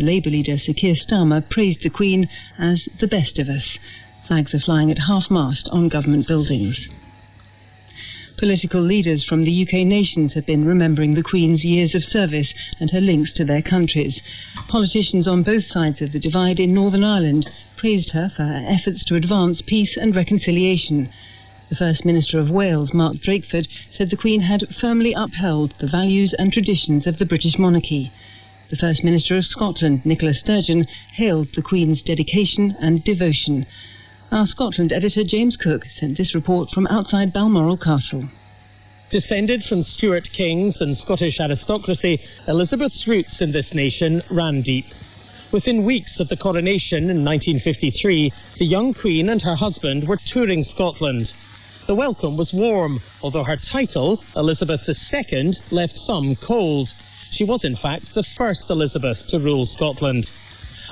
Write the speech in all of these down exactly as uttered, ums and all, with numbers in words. The Labour leader Sir Keir Starmer praised the Queen as the best of us. Flags are flying at half-mast on government buildings. Political leaders from the U K nations have been remembering the Queen's years of service and her links to their countries. Politicians on both sides of the divide in Northern Ireland praised her for her efforts to advance peace and reconciliation. The First Minister of Wales, Mark Drakeford, said the Queen had firmly upheld the values and traditions of the British monarchy. The First Minister of Scotland, Nicola Sturgeon, hailed the Queen's dedication and devotion. Our Scotland editor, James Cook, sent this report from outside Balmoral Castle. Descended from Stuart kings and Scottish aristocracy, Elizabeth's roots in this nation ran deep. Within weeks of the coronation in nineteen fifty-three, the young Queen and her husband were touring Scotland. The welcome was warm, although her title, Elizabeth the Second, left some cold. She was in fact the first Elizabeth to rule Scotland.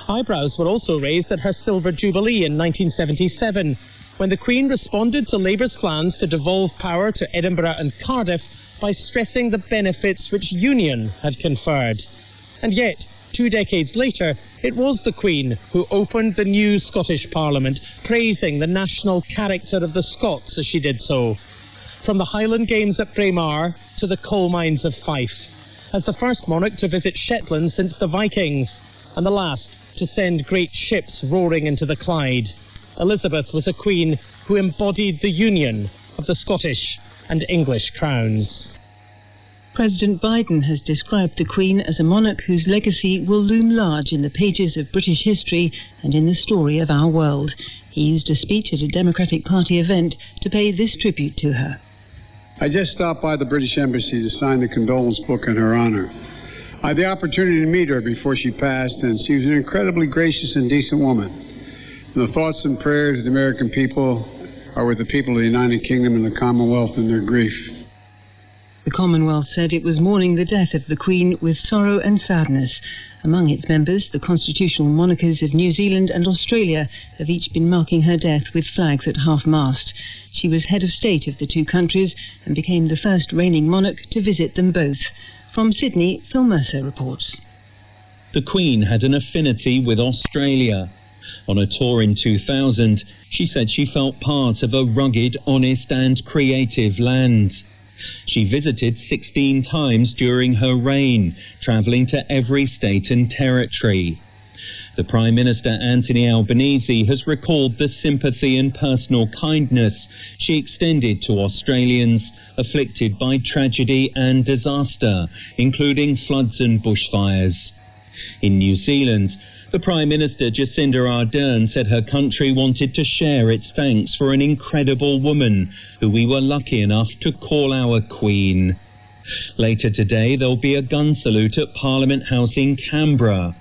Eyebrows were also raised at her Silver Jubilee in nineteen seventy-seven, when the Queen responded to Labour's plans to devolve power to Edinburgh and Cardiff by stressing the benefits which union had conferred. And yet, two decades later, it was the Queen who opened the new Scottish Parliament, praising the national character of the Scots as she did so. From the Highland Games at Braemar to the coal mines of Fife, as the first monarch to visit Shetland since the Vikings, and the last to send great ships roaring into the Clyde, Elizabeth was a Queen who embodied the union of the Scottish and English crowns. President Biden has described the Queen as a monarch whose legacy will loom large in the pages of British history and in the story of our world. He used a speech at a Democratic Party event to pay this tribute to her. I just stopped by the British Embassy to sign the condolence book in her honor. I had the opportunity to meet her before she passed, and she was an incredibly gracious and decent woman. And the thoughts and prayers of the American people are with the people of the United Kingdom and the Commonwealth in their grief. The Commonwealth said it was mourning the death of the Queen with sorrow and sadness. Among its members, the constitutional monarchs of New Zealand and Australia have each been marking her death with flags at half-mast. She was head of state of the two countries and became the first reigning monarch to visit them both. From Sydney, Phil Mercer reports. The Queen had an affinity with Australia. On a tour in two thousand, she said she felt part of a rugged, honest and creative land. She visited sixteen times during her reign, travelling to every state and territory. The Prime Minister Anthony Albanese has recalled the sympathy and personal kindness she extended to Australians afflicted by tragedy and disaster, including floods and bushfires. In New Zealand, the Prime Minister Jacinda Ardern said her country wanted to share its thanks for an incredible woman who we were lucky enough to call our Queen. Later today, there'll be a gun salute at Parliament House in Canberra.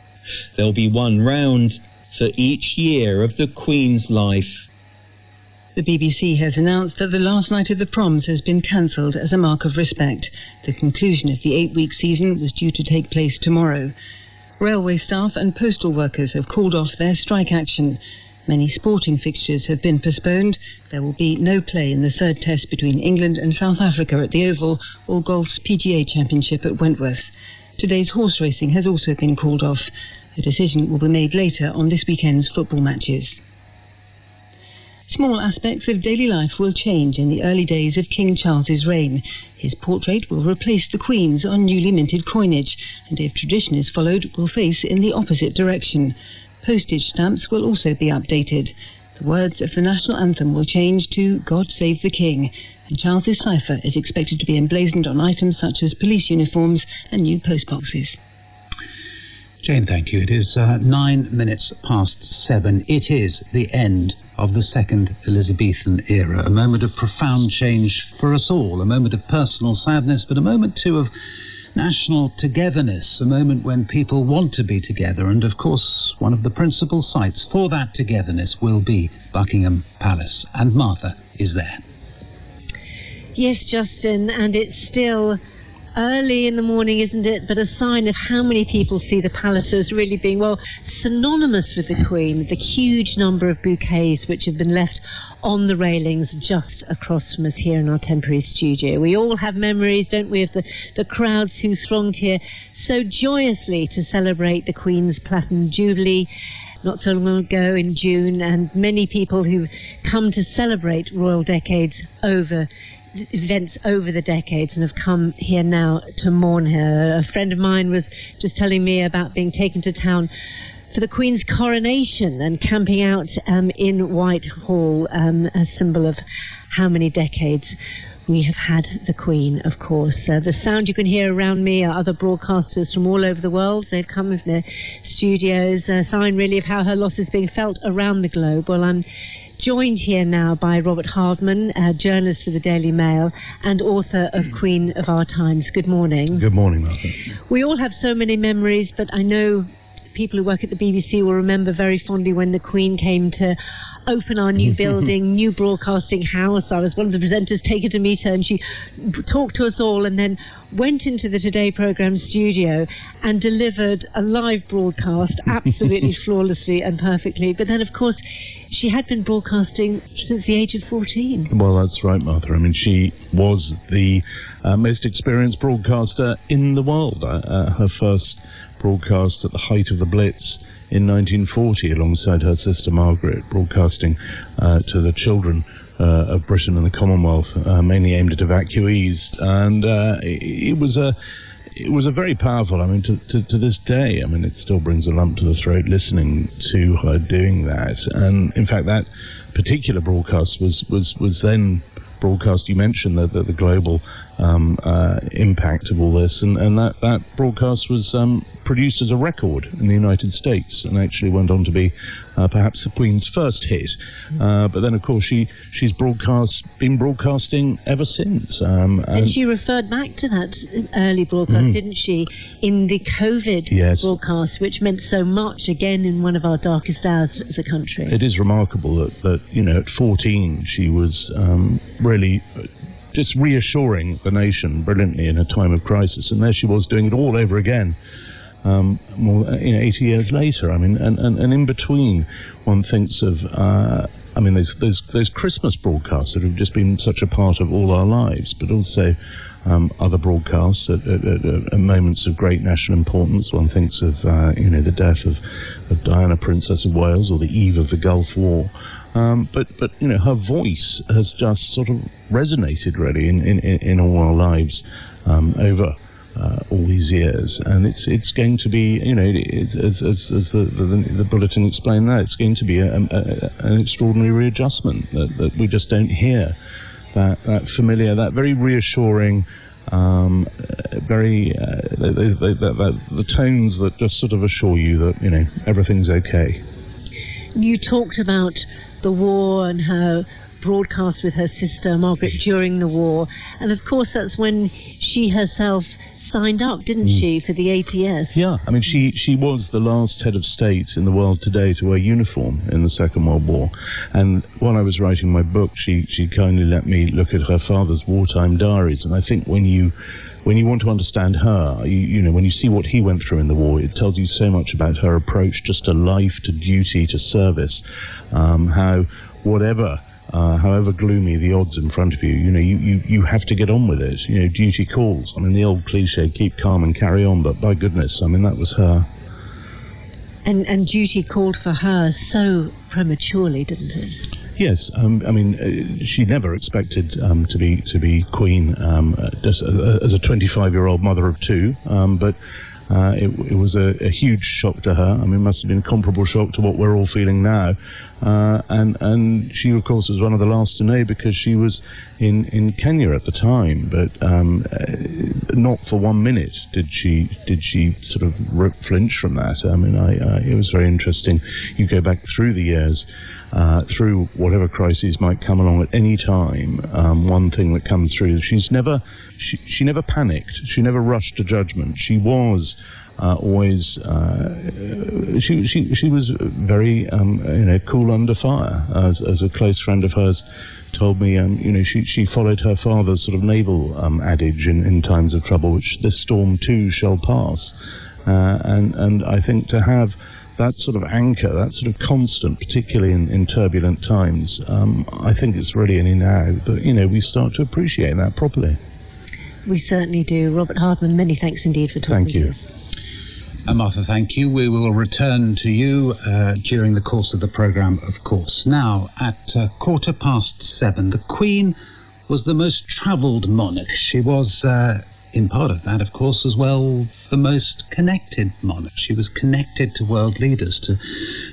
There'll be one round for each year of the Queen's life. The B B C has announced that the last night of the proms has been cancelled as a mark of respect. The conclusion of the eight-week season was due to take place tomorrow. Railway staff and postal workers have called off their strike action. Many sporting fixtures have been postponed. There will be no play in the third test between England and South Africa at the Oval or golf's P G A Championship at Wentworth. Today's horse racing has also been called off. A decision will be made later on this weekend's football matches. Small aspects of daily life will change in the early days of King Charles's reign. His portrait will replace the Queen's on newly minted coinage, and if tradition is followed, will face in the opposite direction. Postage stamps will also be updated. The words of the national anthem will change to God Save the King, and Charles's cipher is expected to be emblazoned on items such as police uniforms and new postboxes. Jane, thank you. It is uh, nine minutes past seven. It is the end of the second Elizabethan era, a moment of profound change for us all, a moment of personal sadness, but a moment too of national togetherness, a moment when people want to be together. And of course, one of the principal sites for that togetherness will be Buckingham Palace. And Martha is there. Yes, Justin, and it's still early in the morning, isn't it, but a sign of how many people see the palace as really being, well, synonymous with the Queen, the huge number of bouquets which have been left on the railings just across from us here in our temporary studio. We all have memories, don't we, of the, the crowds who thronged here so joyously to celebrate the Queen's Platinum Jubilee not so long ago in June, and many people who come to celebrate royal decades over events over the decades and have come here now to mourn her. A friend of mine was just telling me about being taken to town for the Queen's coronation and camping out um, in Whitehall, um, a symbol of how many decades we have had the Queen, of course. Uh, the sound you can hear around me are other broadcasters from all over the world. They've come from their studios, a sign really of how her loss is being felt around the globe. Well, I'm joined here now by Robert Hardman, a journalist for the Daily Mail and author of Queen of Our Times. Good morning. Good morning, Margaret. We all have so many memories, but I know people who work at the B B C will remember very fondly when the Queen came to open our new building, new broadcasting house. I was one of the presenters taken to meet her, and she talked to us all and then went into the Today programme studio and delivered a live broadcast absolutely flawlessly and perfectly. But then, of course, she had been broadcasting since the age of fourteen. Well, that's right, Martha. I mean, she was the uh, most experienced broadcaster in the world. Uh, her first broadcast at the height of the Blitz in nineteen forty, alongside her sister Margaret, broadcasting uh, to the children uh, of Britain and the Commonwealth, uh, mainly aimed at evacuees, and uh, it, it was a it was a very powerful. I mean, to, to to this day, I mean, it still brings a lump to the throat listening to her doing that. And in fact, that particular broadcast was was was then broadcast. You mentioned the the, the global um, uh, impact of all this, and and that that broadcast was Um, produced as a record in the United States and actually went on to be uh, perhaps the Queen's first hit. Uh, but then, of course, she, she's broadcast been broadcasting ever since. Um, and, and she referred back to that early broadcast, mm. didn't she, in the COVID yes. broadcast, which meant so much, again, in one of our darkest hours as a country. It is remarkable that, that you know, at fourteen, she was um, really just reassuring the nation brilliantly in a time of crisis. And there she was doing it all over again. Um, well, you know, eighty years later, I mean, and, and, and in between, one thinks of, uh, I mean, those, those, those Christmas broadcasts that have just been such a part of all our lives, but also um, other broadcasts at, at, at, at moments of great national importance. One thinks of, uh, you know, the death of, of Diana, Princess of Wales, or the eve of the Gulf War. Um, but, but, you know, her voice has just sort of resonated, really, in, in, in all our lives um, over Uh, all these years, and it's it's going to be, you know, it, it, as, as, as the, the, the bulletin explained that, it's going to be a, a, a, an extraordinary readjustment that, that we just don't hear, that, that familiar, that very reassuring, um, very, uh, they, they, they, that, that, the tones that just sort of assure you that, you know, everything's okay. You talked about the war and how broadcast with her sister Margaret during the war, and of course that's when she herself signed up, didn't mm. she, for the A T S? Yeah, I mean, she, she was the last head of state in the world today to wear uniform in the Second World War. And while I was writing my book, she, she kindly let me look at her father's wartime diaries. And I think when you when you want to understand her, you, you know, when you see what he went through in the war, it tells you so much about her approach just to life, to duty, to service, um, how whatever Uh, however gloomy the odds in front of you, you know, you, you, you have to get on with it. You know, duty calls. I mean, the old cliche, keep calm and carry on, but by goodness, I mean, that was her. And, and duty called for her so prematurely, didn't it? Yes, um, I mean, uh, she never expected um, to be to be queen um, just as a twenty-five-year-old mother of two, um, but Uh, it, it was a, a huge shock to her. I mean, it must have been a comparable shock to what we're all feeling now. Uh, and, and she, of course, was one of the last to know because she was in, in Kenya at the time. But um, not for one minute did she did she sort of rip, flinch from that. I mean, I, I, it was very interesting. You go back through the years, uh, through whatever crises might come along at any time. Um, one thing that comes through, she's never, she, she never panicked. She never rushed to judgment. She was uh, always uh, she she she was very um, you know cool under fire, as as a close friend of hers told me. Um, you know, she she followed her father's sort of naval um, adage in, in times of trouble, which this storm too shall pass, uh, and and I think to have that sort of anchor, that sort of constant, particularly in, in turbulent times, um, I think it's really only now that, you know, we start to appreciate that properly. We certainly do. Robert Hardman, many thanks indeed for talking to us. Thank you. Uh, Martha, thank you. We will return to you uh, during the course of the programme, of course. Now, at uh, quarter past seven, the Queen was the most travelled monarch. She was... Uh, in part of that, of course, as well, the most connected monarch. She was connected to world leaders, to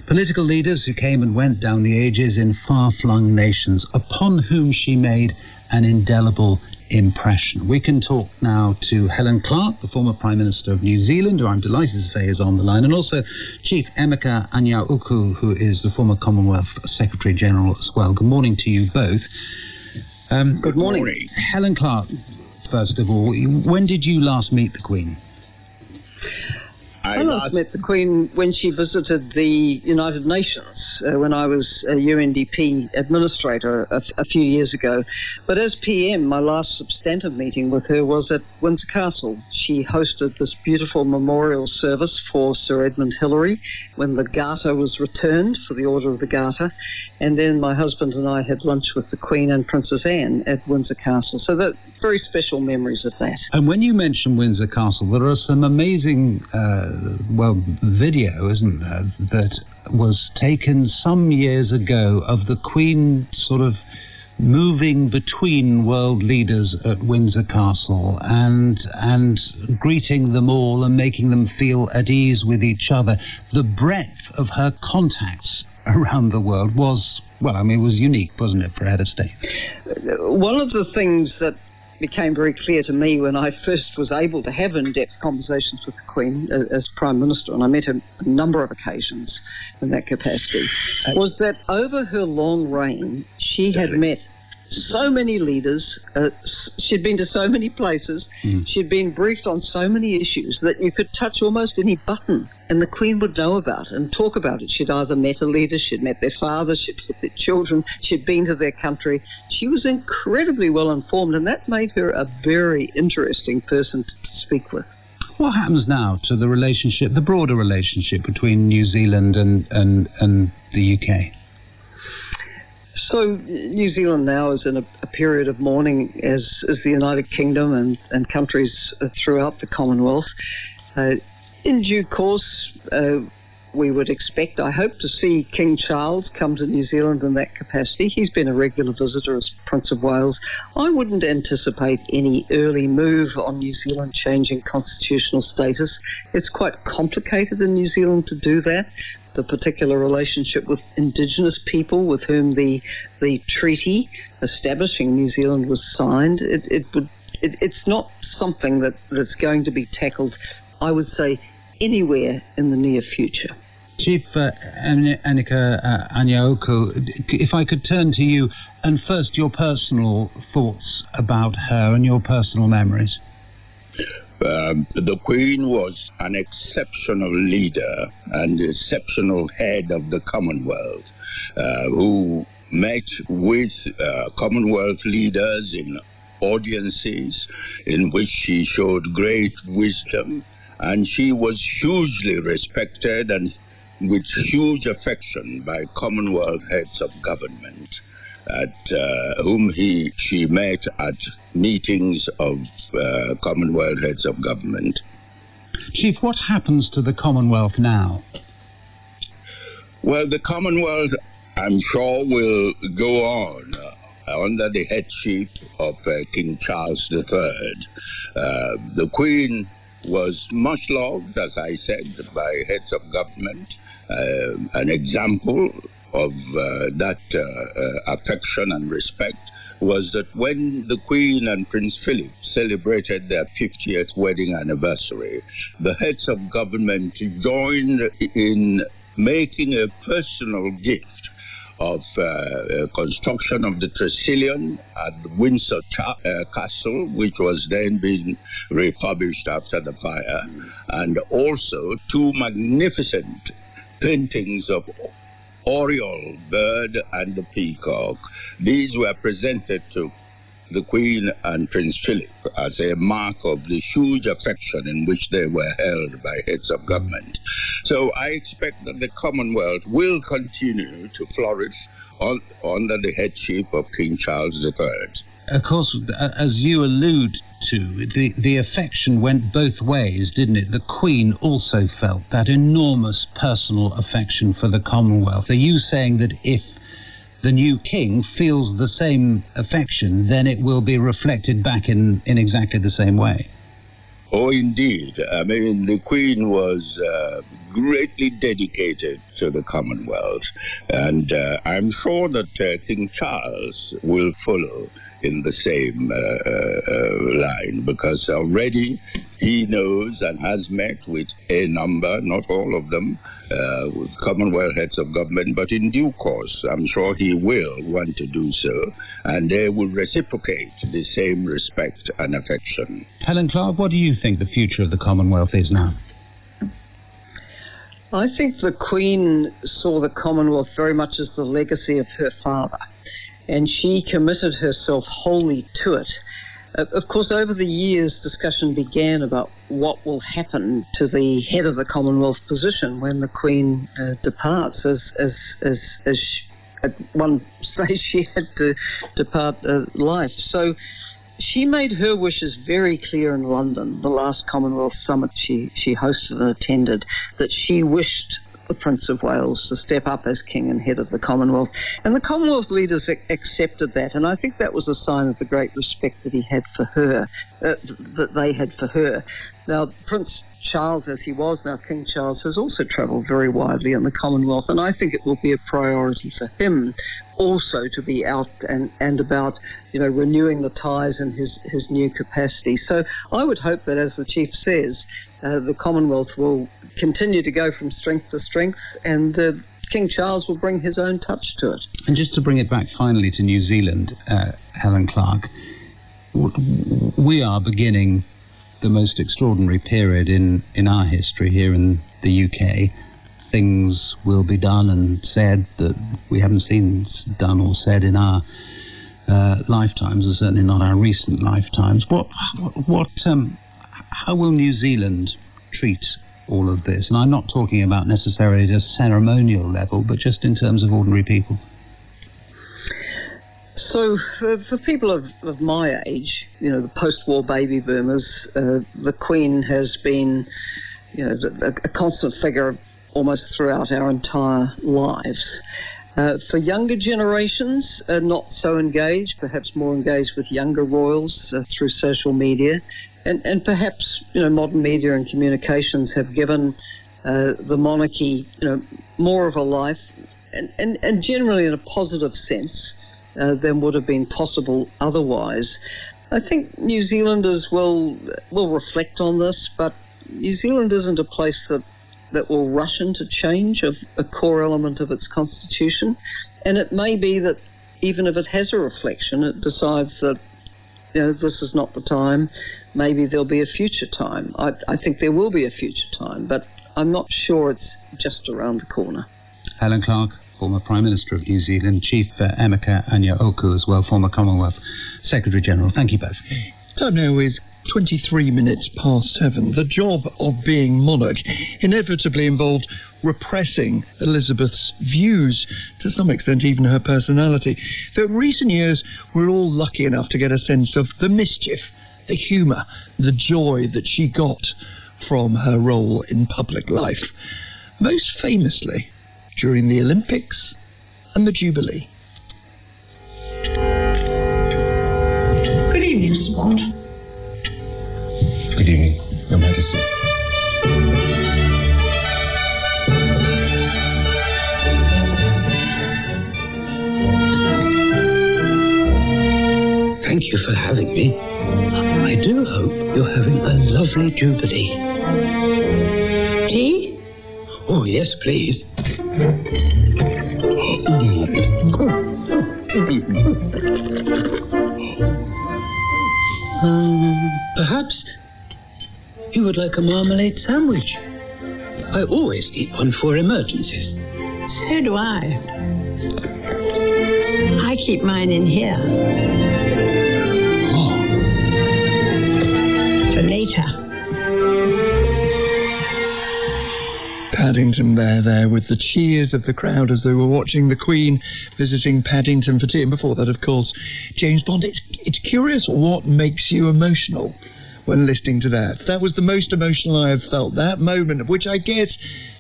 political leaders who came and went down the ages in far-flung nations, upon whom she made an indelible impression. We can talk now to Helen Clark, the former Prime Minister of New Zealand, who I'm delighted to say is on the line, and also Chief Emeka Anyaoku, who is the former Commonwealth Secretary-General as well. Good morning to you both. Um, Good morning. morning. Helen Clark, first of all, when did you last meet the Queen? I last met the Queen when she visited the United Nations, uh, when I was a U N D P administrator a, a few years ago. But as P M, my last substantive meeting with her was at Windsor Castle. She hosted this beautiful memorial service for Sir Edmund Hillary when the Garter was returned for the Order of the Garter. And then my husband and I had lunch with the Queen and Princess Anne at Windsor Castle. So that very special memories of that. And when you mention Windsor Castle, there are some amazing... Uh, well, video, isn't there, that was taken some years ago of the Queen sort of moving between world leaders at Windsor Castle and and greeting them all and making them feel at ease with each other. The breadth of her contacts around the world was, well, I mean, it was unique, wasn't it, for head of state? One of the things that became very clear to me when I first was able to have in-depth conversations with the Queen as Prime Minister, and I met her a number of occasions in that capacity, was that over her long reign she had met so many leaders, uh, she'd been to so many places, mm. she'd been briefed on so many issues that you could touch almost any button and the Queen would know about and talk about it. She'd either met a leader, she'd met their father, she'd met their children, she'd been to their country. She was incredibly well informed, and that made her a very interesting person to speak with. What happens now to the relationship, the broader relationship between New Zealand and, and, and the U K? So New Zealand now is in a, a period of mourning, as is the United Kingdom and, and countries throughout the Commonwealth. Uh, in due course, uh, we would expect, I hope, to see King Charles come to New Zealand in that capacity. He's been a regular visitor as Prince of Wales. I wouldn't anticipate any early move on New Zealand changing constitutional status. It's quite complicated in New Zealand to do that. The particular relationship with Indigenous people with whom the the treaty establishing New Zealand was signed, it, it would it, it's not something that, that's going to be tackled, I would say, anywhere in the near future. Chief uh, Emeka uh, Anyaoku, if I could turn to you, and first your personal thoughts about her and your personal memories. Um, the Queen was an exceptional leader and exceptional head of the Commonwealth, uh, who met with uh, Commonwealth leaders in audiences in which she showed great wisdom, and she was hugely respected and with huge affection by Commonwealth heads of government, at uh, whom he she met at meetings of uh, Commonwealth heads of government. Chief, what happens to the Commonwealth now? Well, the Commonwealth, I'm sure, will go on uh, under the headship of uh, King Charles the third. Uh, the Queen was much loved, as I said, by heads of government, uh, an example of uh, that uh, uh, affection and respect was that when the Queen and Prince Philip celebrated their fiftieth wedding anniversary, the heads of government joined in making a personal gift of uh, uh, construction of the Tresillian at the Windsor Cha- uh, Castle, which was then being refurbished after the fire, and also two magnificent paintings of Oriole bird and the peacock. These were presented to the Queen and Prince Philip as a mark of the huge affection in which they were held by heads of government. So I expect that the Commonwealth will continue to flourish on, under the headship of King Charles the Third. Of course, as you allude to, the, the affection went both ways, didn't it? The Queen also felt that enormous personal affection for the Commonwealth. Are you saying that if the new king feels the same affection, then it will be reflected back in, in exactly the same way? Oh, indeed. I mean, the Queen was uh, greatly dedicated to the Commonwealth, and uh, I'm sure that uh, King Charles will follow in the same uh, uh, line, because already he knows and has met with a number, not all of them, uh, with Commonwealth heads of government, but in due course I'm sure he will want to do so, and they will reciprocate the same respect and affection. Helen Clark, what do you think the future of the Commonwealth is now? I think the Queen saw the Commonwealth very much as the legacy of her father, and she committed herself wholly to it. Uh, of course, over the years, discussion began about what will happen to the head of the Commonwealth position when the Queen uh, departs. As, as, as, as she, at one stage, she had to depart uh, life. So she made her wishes very clear in London, the last Commonwealth summit she, she hosted and attended, that she wished the Prince of Wales to step up as king and head of the Commonwealth. And the Commonwealth leaders ac- accepted that, and I think that was a sign of the great respect that he had for her, uh, th- that they had for her. Now, Prince Charles, as he was now King Charles, has also travelled very widely in the Commonwealth, and I think it will be a priority for him also to be out and, and about, you know, renewing the ties in his, his new capacity. So I would hope that, as the Chief says, uh, the Commonwealth will continue to go from strength to strength, and uh, King Charles will bring his own touch to it. And just to bring it back finally to New Zealand, uh, Helen Clark, we are beginning the most extraordinary period in, in our history here in the U K. Things will be done and said that we haven't seen done or said in our uh, lifetimes, and certainly not our recent lifetimes. What, what, um, how will New Zealand treat all of this? And I'm not talking about necessarily just ceremonial level, but just in terms of ordinary people. So for, for people of, of my age, you know, the post-war baby boomers, uh, the Queen has been, you know, a, a constant figure almost throughout our entire lives. Uh, for younger generations, uh, not so engaged, perhaps more engaged with younger royals uh, through social media, and, and perhaps, you know, modern media and communications have given uh, the monarchy, you know, more of a life, and, and, and generally in a positive sense, Uh, than would have been possible otherwise. I think New Zealanders will will reflect on this, but New Zealand isn't a place that, that will rush into change of a core element of its constitution, and it may be that even if it has a reflection, it decides that, you know, this is not the time, maybe there'll be a future time. I, I think there will be a future time, but I'm not sure it's just around the corner. Helen Clark, former Prime Minister of New Zealand, Chief uh, Emeka Anyaoku as well, former Commonwealth Secretary-General. Thank you both. Time now is twenty-three minutes past seven. The job of being monarch inevitably involved repressing Elizabeth's views, to some extent even her personality. Though in recent years we're all lucky enough to get a sense of the mischief, the humour, the joy that she got from her role in public life. Most famously during the Olympics and the Jubilee. Good evening, Spot. Good evening, Your Majesty. Thank you for having me. I do hope you're having a lovely Jubilee. Tea? Oh, yes, please. Oh, um, perhaps you would like a marmalade sandwich. I always eat one for emergencies. So do I. I keep mine in here. Oh. For later. Paddington Bear there with the cheers of the crowd as they were watching the Queen visiting Paddington for tea. And before that, of course, James Bond. It's, it's curious what makes you emotional when listening to that. That was the most emotional I have felt. That moment, which I guess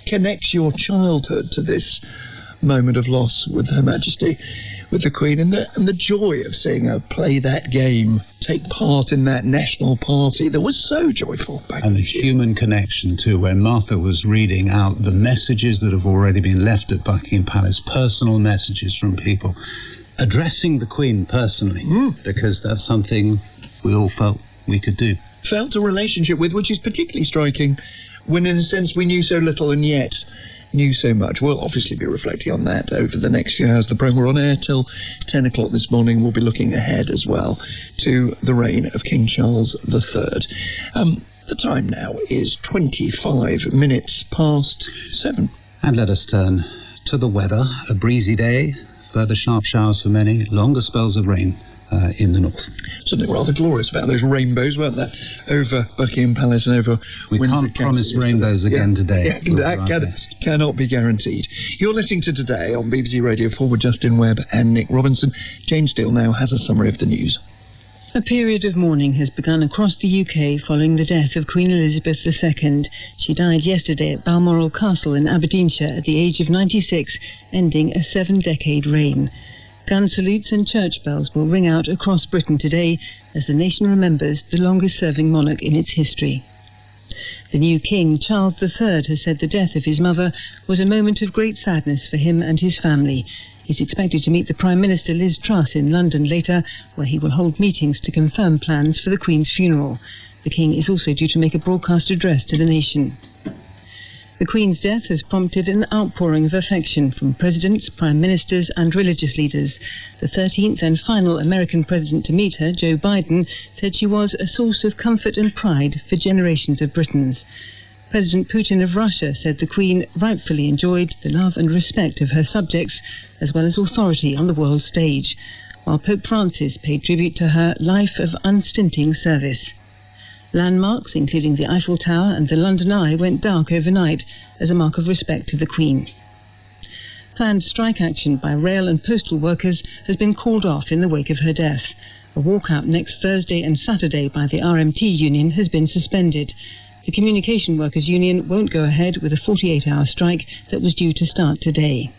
connects your childhood to this moment of loss with Her Majesty, with the Queen, and the, and the joy of seeing her play that game, take part in that national party that was so joyful. And the human connection too, when Martha was reading out the messages that have already been left at Buckingham Palace, personal messages from people, addressing the Queen personally, mm. because that's something we all felt we could do. Felt a relationship with, which is particularly striking, when in a sense we knew so little and yet knew so much. We'll obviously be reflecting on that over the next few hours. The programme, we're on air till ten o'clock this morning. We'll be looking ahead as well to the reign of King Charles the third. Um, the time now is twenty-five minutes past seven. And let us turn to the weather. A breezy day, further sharp showers for many, longer spells of rain Uh, in the north. Something rather glorious about those rainbows, weren't there, over Buckingham Palace and over we Windsor can't promise Castle. Rainbows yeah. again today. Yeah, we'll that can, cannot be guaranteed. You're listening to Today on B B C Radio four with Justin Webb and Nick Robinson. James Steele now has a summary of the news. A period of mourning has begun across the U K following the death of Queen Elizabeth the second. She died yesterday at Balmoral Castle in Aberdeenshire at the age of ninety-six, ending a seven-decade reign. Gun salutes and church bells will ring out across Britain today as the nation remembers the longest-serving monarch in its history. The new King, Charles the third, has said the death of his mother was a moment of great sadness for him and his family. He's expected to meet the Prime Minister Liz Truss in London later, where he will hold meetings to confirm plans for the Queen's funeral. The King is also due to make a broadcast address to the nation. The Queen's death has prompted an outpouring of affection from presidents, prime ministers and religious leaders. The thirteenth and final American president to meet her, Joe Biden, said she was a source of comfort and pride for generations of Britons. President Putin of Russia said the Queen rightfully enjoyed the love and respect of her subjects, as well as authority on the world stage, while Pope Francis paid tribute to her life of unstinting service. Landmarks, including the Eiffel Tower and the London Eye, went dark overnight as a mark of respect to the Queen. Planned strike action by rail and postal workers has been called off in the wake of her death. A walkout next Thursday and Saturday by the R M T union has been suspended. The Communication Workers Union won't go ahead with a forty-eight hour strike that was due to start today.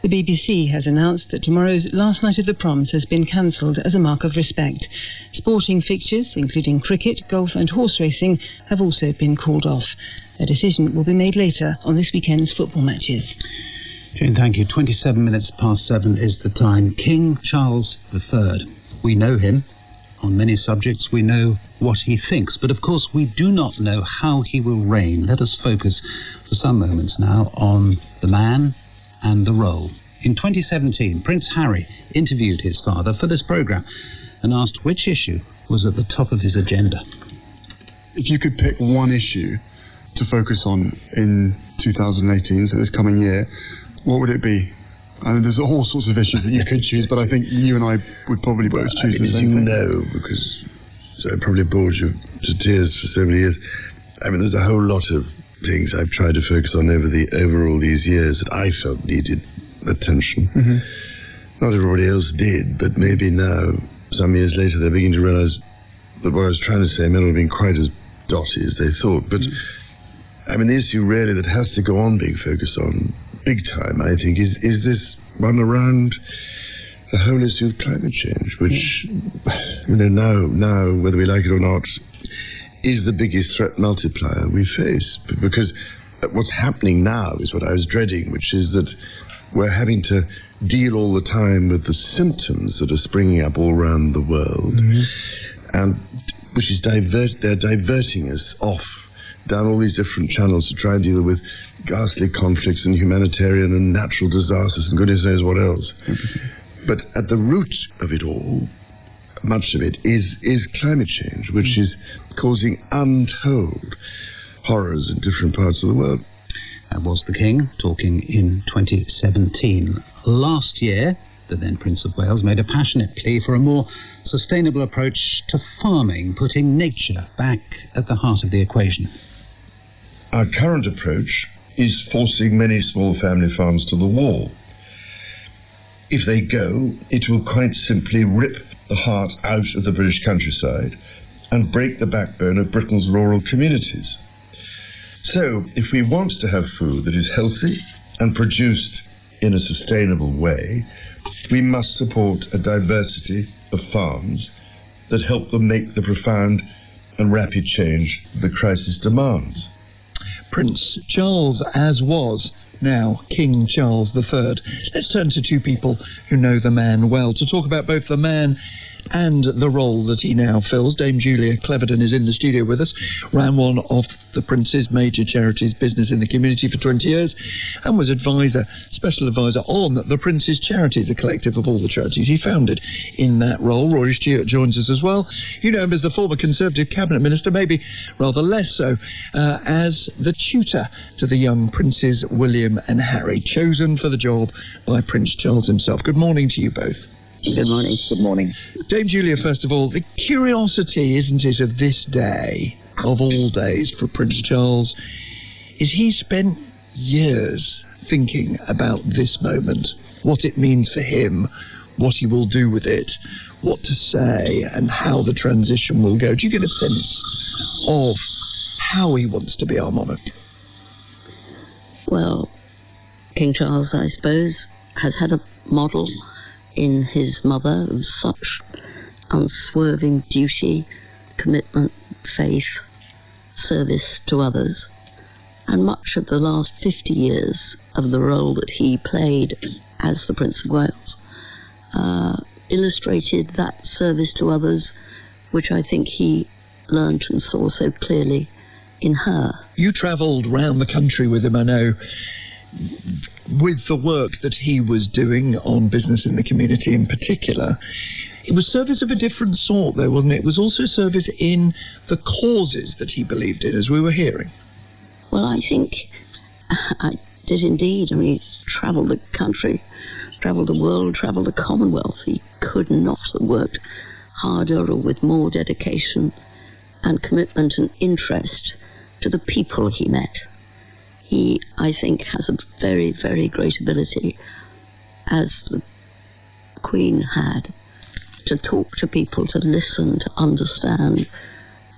The B B C has announced that tomorrow's Last Night of the Proms has been cancelled as a mark of respect. Sporting fixtures, including cricket, golf and horse racing, have also been called off. A decision will be made later on this weekend's football matches. Jane, thank you. twenty-seven minutes past seven is the time. King Charles the third. We know him. On many subjects, we know what he thinks. But of course, we do not know how he will reign. Let us focus for some moments now on the man and the role. In twenty seventeen, Prince Harry interviewed his father for this programme and asked which issue was at the top of his agenda. If you could pick one issue to focus on in two thousand eighteen, so this coming year, what would it be? I mean, there's all sorts of issues that you could choose, but I think you and I would probably both well, choose the same thing. No, because so it probably bores you to tears for so many years. I mean, there's a whole lot of things I've tried to focus on over the over all these years that I felt needed attention. Mm-hmm. Not everybody else did, but maybe now, some years later, they're beginning to realise that what I was trying to say may not have been quite as dotty as they thought. But, mm-hmm. I mean, the issue really that has to go on being focused on big time, I think, is, is this one around the whole issue of climate change, which, mm-hmm. you know, now, now, whether we like it or not, is the biggest threat multiplier we face. Because what's happening now is what I was dreading, which is that we're having to deal all the time with the symptoms that are springing up all around the world, mm-hmm. and which is divert, they're diverting us off down all these different channels to try and deal with ghastly conflicts and humanitarian and natural disasters and goodness knows what else. Mm-hmm. But at the root of it all, much of it, is, is climate change, which mm. is causing untold horrors in different parts of the world. That was the King talking in twenty seventeen. Last year, the then Prince of Wales made a passionate plea for a more sustainable approach to farming, putting nature back at the heart of the equation. Our current approach is forcing many small family farms to the wall. If they go, it will quite simply rip the heart out of the British countryside and break the backbone of Britain's rural communities. So, if we want to have food that is healthy and produced in a sustainable way, we must support a diversity of farms that help them make the profound and rapid change the crisis demands. Prince Charles, as was now King Charles the Third. Let's turn to two people who know the man well to talk about both the man and the role that he now fills. Dame Julia Clevedon is in the studio with us, ran one of the Prince's major charities, Business in the Community, for twenty years, and was advisor, special advisor on the Prince's charities, a collective of all the charities he founded in that role. Rory Stewart joins us as well. You know him as the former Conservative cabinet minister, maybe rather less so, uh, as the tutor to the young Princes William and Harry, chosen for the job by Prince Charles himself. Good morning to you both. Good morning. Good morning. Dame Julia, first of all, the curiosity, isn't it, of this day, of all days, for Prince Charles, is he spent years thinking about this moment, what it means for him, what he will do with it, what to say, and how the transition will go. Do you get a sense of how he wants to be our monarch? Well, King Charles, I suppose, has had a model in his mother of such unswerving duty, commitment, faith, service to others. And much of the last fifty years of the role that he played as the Prince of Wales uh, illustrated that service to others, which I think he learned and saw so clearly in her. You travelled round the country with him, I know, with the work that he was doing on Business in the Community in particular. It was service of a different sort, though, wasn't it? It was also service in the causes that he believed in, as we were hearing. Well, I think I did indeed. I mean, he travelled the country, travelled the world, travelled the Commonwealth. He could not have worked harder or with more dedication and commitment and interest to the people he met. He, I think, has a very, very great ability, as the Queen had, to talk to people, to listen, to understand,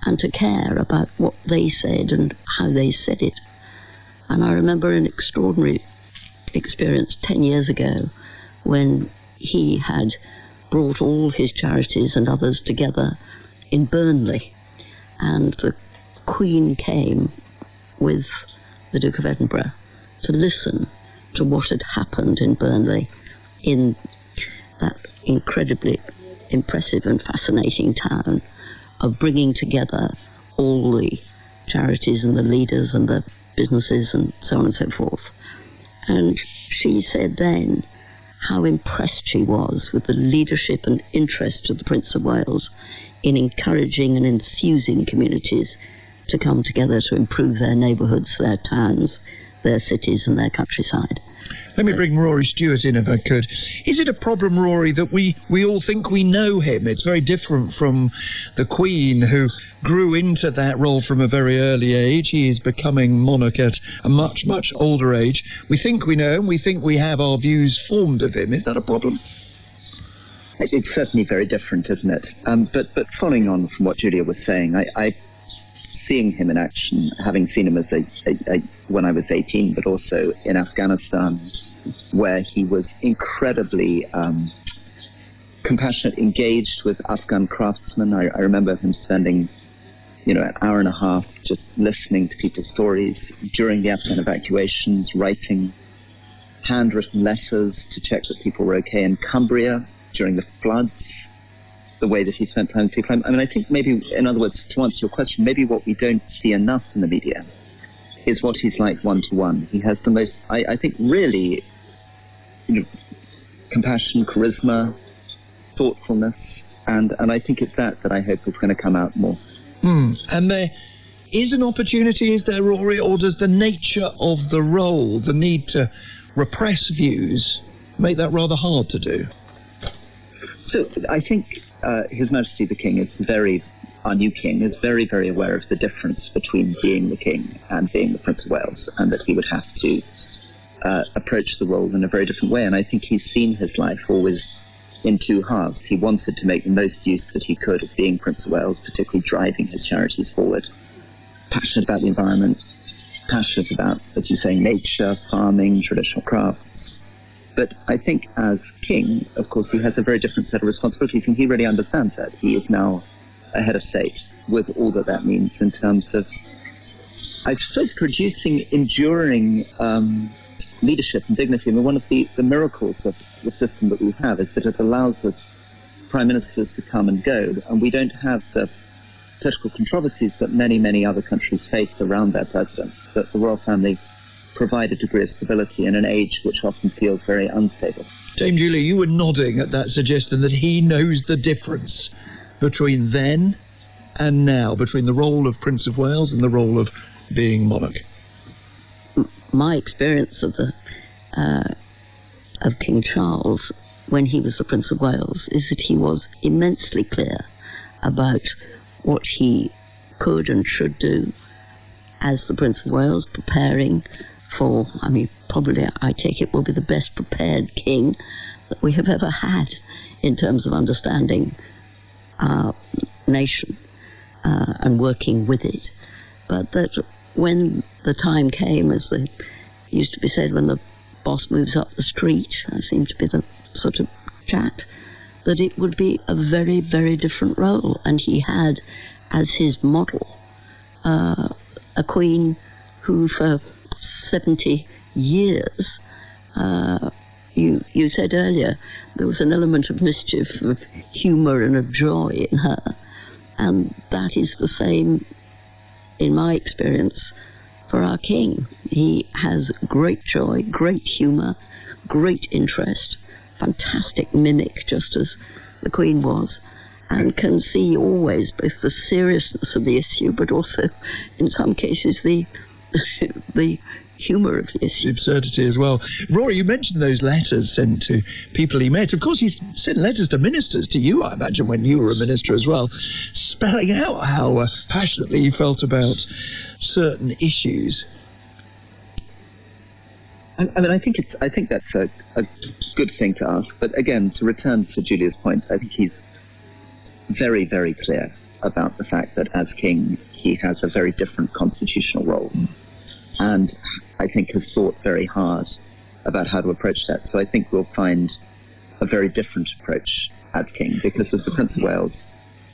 and to care about what they said and how they said it. And I remember an extraordinary experience ten years ago when he had brought all his charities and others together in Burnley, and the Queen came with the Duke of Edinburgh to listen to what had happened in Burnley in that incredibly impressive and fascinating town of bringing together all the charities and the leaders and the businesses and so on and so forth. And she said then how impressed she was with the leadership and interest of the Prince of Wales in encouraging and enthusing communities to come together to improve their neighbourhoods, their towns, their cities and their countryside. Let me bring Rory Stewart in if I could. Is it a problem, Rory, that we, we all think we know him? It's very different from the Queen, who grew into that role from a very early age. He is becoming monarch at a much, much older age. We think we know him, we think we have our views formed of him. Is that a problem? It's certainly very different, isn't it? Um, but, but following on from what Julia was saying, I... I seeing him in action, having seen him as a, a, a, when I was eighteen, but also in Afghanistan, where he was incredibly um, compassionate, engaged with Afghan craftsmen. I, I remember him spending, you know, an hour and a half just listening to people's stories during the Afghan evacuations, writing handwritten letters to check that people were okay in Cumbria during the floods. The way that he spent time with people. I mean, I think maybe, in other words, to answer your question, maybe what we don't see enough in the media is what he's like one-to-one. He has the most, I, I think, really, you know, compassion, charisma, thoughtfulness, and, and I think it's that that I hope is going to come out more. Mm. And there is an opportunity, is there, Rory, or does the nature of the role, the need to repress views, make that rather hard to do? So I think uh, His Majesty the King is very, our new King, is very, very aware of the difference between being the King and being the Prince of Wales, and that he would have to uh, approach the role in a very different way. And I think he's seen his life always in two halves. He wanted to make the most use that he could of being Prince of Wales, particularly driving his charities forward. Passionate about the environment, passionate about, as you say, nature, farming, traditional crafts. But I think as King, of course, he has a very different set of responsibilities, and he really understands that. He is now a head of state, with all that that means in terms of, I suppose, producing enduring um, leadership and dignity. I mean, one of the, the miracles of the system that we have is that it allows us prime ministers to come and go, and we don't have the political controversies that many, many other countries face around their presidents. That the royal family provide a degree of stability in an age which often feels very unstable. James Ewley, you were nodding at that suggestion that he knows the difference between then and now, between the role of Prince of Wales and the role of being monarch. My experience of the uh, of King Charles when he was the Prince of Wales is that he was immensely clear about what he could and should do as the Prince of Wales, preparing for, I mean, probably I take it will be the best prepared king that we have ever had in terms of understanding our nation uh, and working with it. But that when the time came, as it used to be said, when the boss moves up the street, I seem to be the sort of chap, that it would be a very, very different role. And he had as his model uh, a queen who for seventy years, uh, you, you said earlier, there was an element of mischief, of humour and of joy in her. And that is the same, in my experience, for our king. He has great joy, great humour, great interest, fantastic mimic, just as the Queen was, and can see always both the seriousness of the issue, but also, in some cases, the the humour of the issue. Absurdity as well. Rory, you mentioned those letters sent to people he met. Of course, he sent letters to ministers, to you, I imagine, when you were a minister as well, spelling out how uh, passionately he felt about certain issues. I mean, I think it's. I think that's a, a good thing to ask. But again, to return to Julia's point, I think he's very, very clear about the fact that as king, he has a very different constitutional role, and I think has thought very hard about how to approach that. So I think we'll find a very different approach as king, because as the Prince of Wales,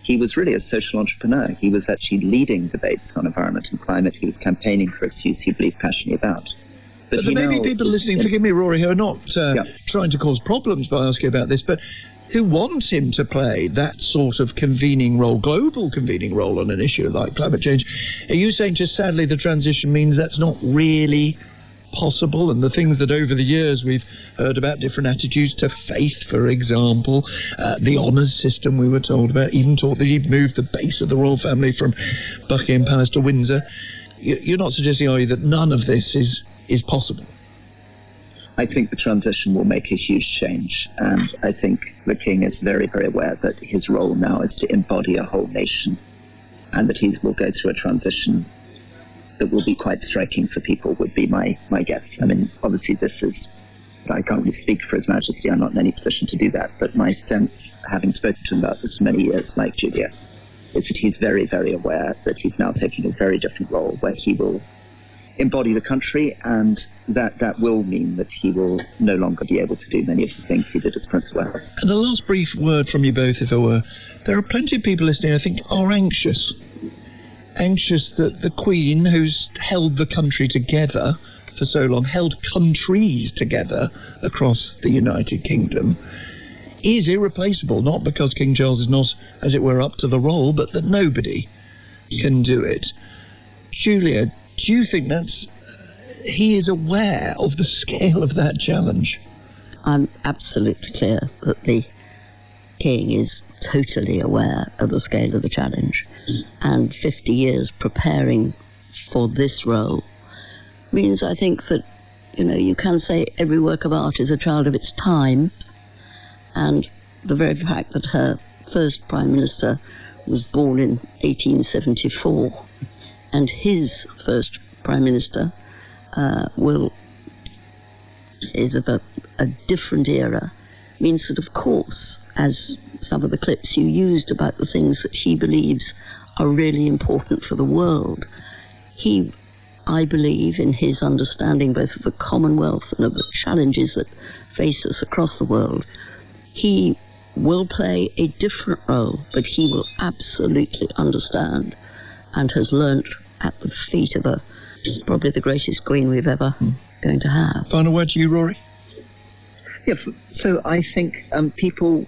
he was really a social entrepreneur. He was actually leading debates on environment and climate. He was campaigning for issues he believed passionately about. But, but there may know, be people listening, forgive me, Rory, who are not uh, yeah. trying to cause problems by asking about this, but who want him to play that sort of convening role, global convening role on an issue like climate change. Are you saying just sadly the transition means that's not really possible, and the things that over the years we've heard about, different attitudes to faith, for example, uh, the honours system we were told about, even taught that he'd moved the base of the royal family from Buckingham Palace to Windsor. You're not suggesting, are you, that none of this is... is possible? I think the transition will make a huge change, and I think the King is very, very aware that his role now is to embody a whole nation, and that he will go through a transition that will be quite striking for people, would be my, my guess. I mean, obviously this is, I can't really speak for His Majesty, I'm not in any position to do that, but my sense, having spoken to him about this many years, like Julia, is that he's very, very aware that he's now taking a very different role where he will embody the country, and that that will mean that he will no longer be able to do many of the things he did as Prince of Wales. And a last brief word from you both, if I were. There are plenty of people listening, I think, are anxious. Anxious that the Queen, who's held the country together for so long, held countries together across the United Kingdom, is irreplaceable, not because King Charles is not, as it were, up to the role, but that nobody can do it. Julia, do you think that's, he is aware of the scale of that challenge? I'm absolutely clear that the King is totally aware of the scale of the challenge, and fifty years preparing for this role means, I think, that, you know, you can say every work of art is a child of its time, and the very fact that her first Prime Minister was born in eighteen seventy-four and his first Prime Minister uh, will is of a, a different era means that, of course, as some of the clips you used about the things that he believes are really important for the world, he, I believe, in his understanding both of the Commonwealth and of the challenges that face us across the world, he will play a different role, but he will absolutely understand and has learnt at the feet of a, probably the greatest Queen we've ever mm. going to have. Final word to you, Rory? Yeah, so I think um, people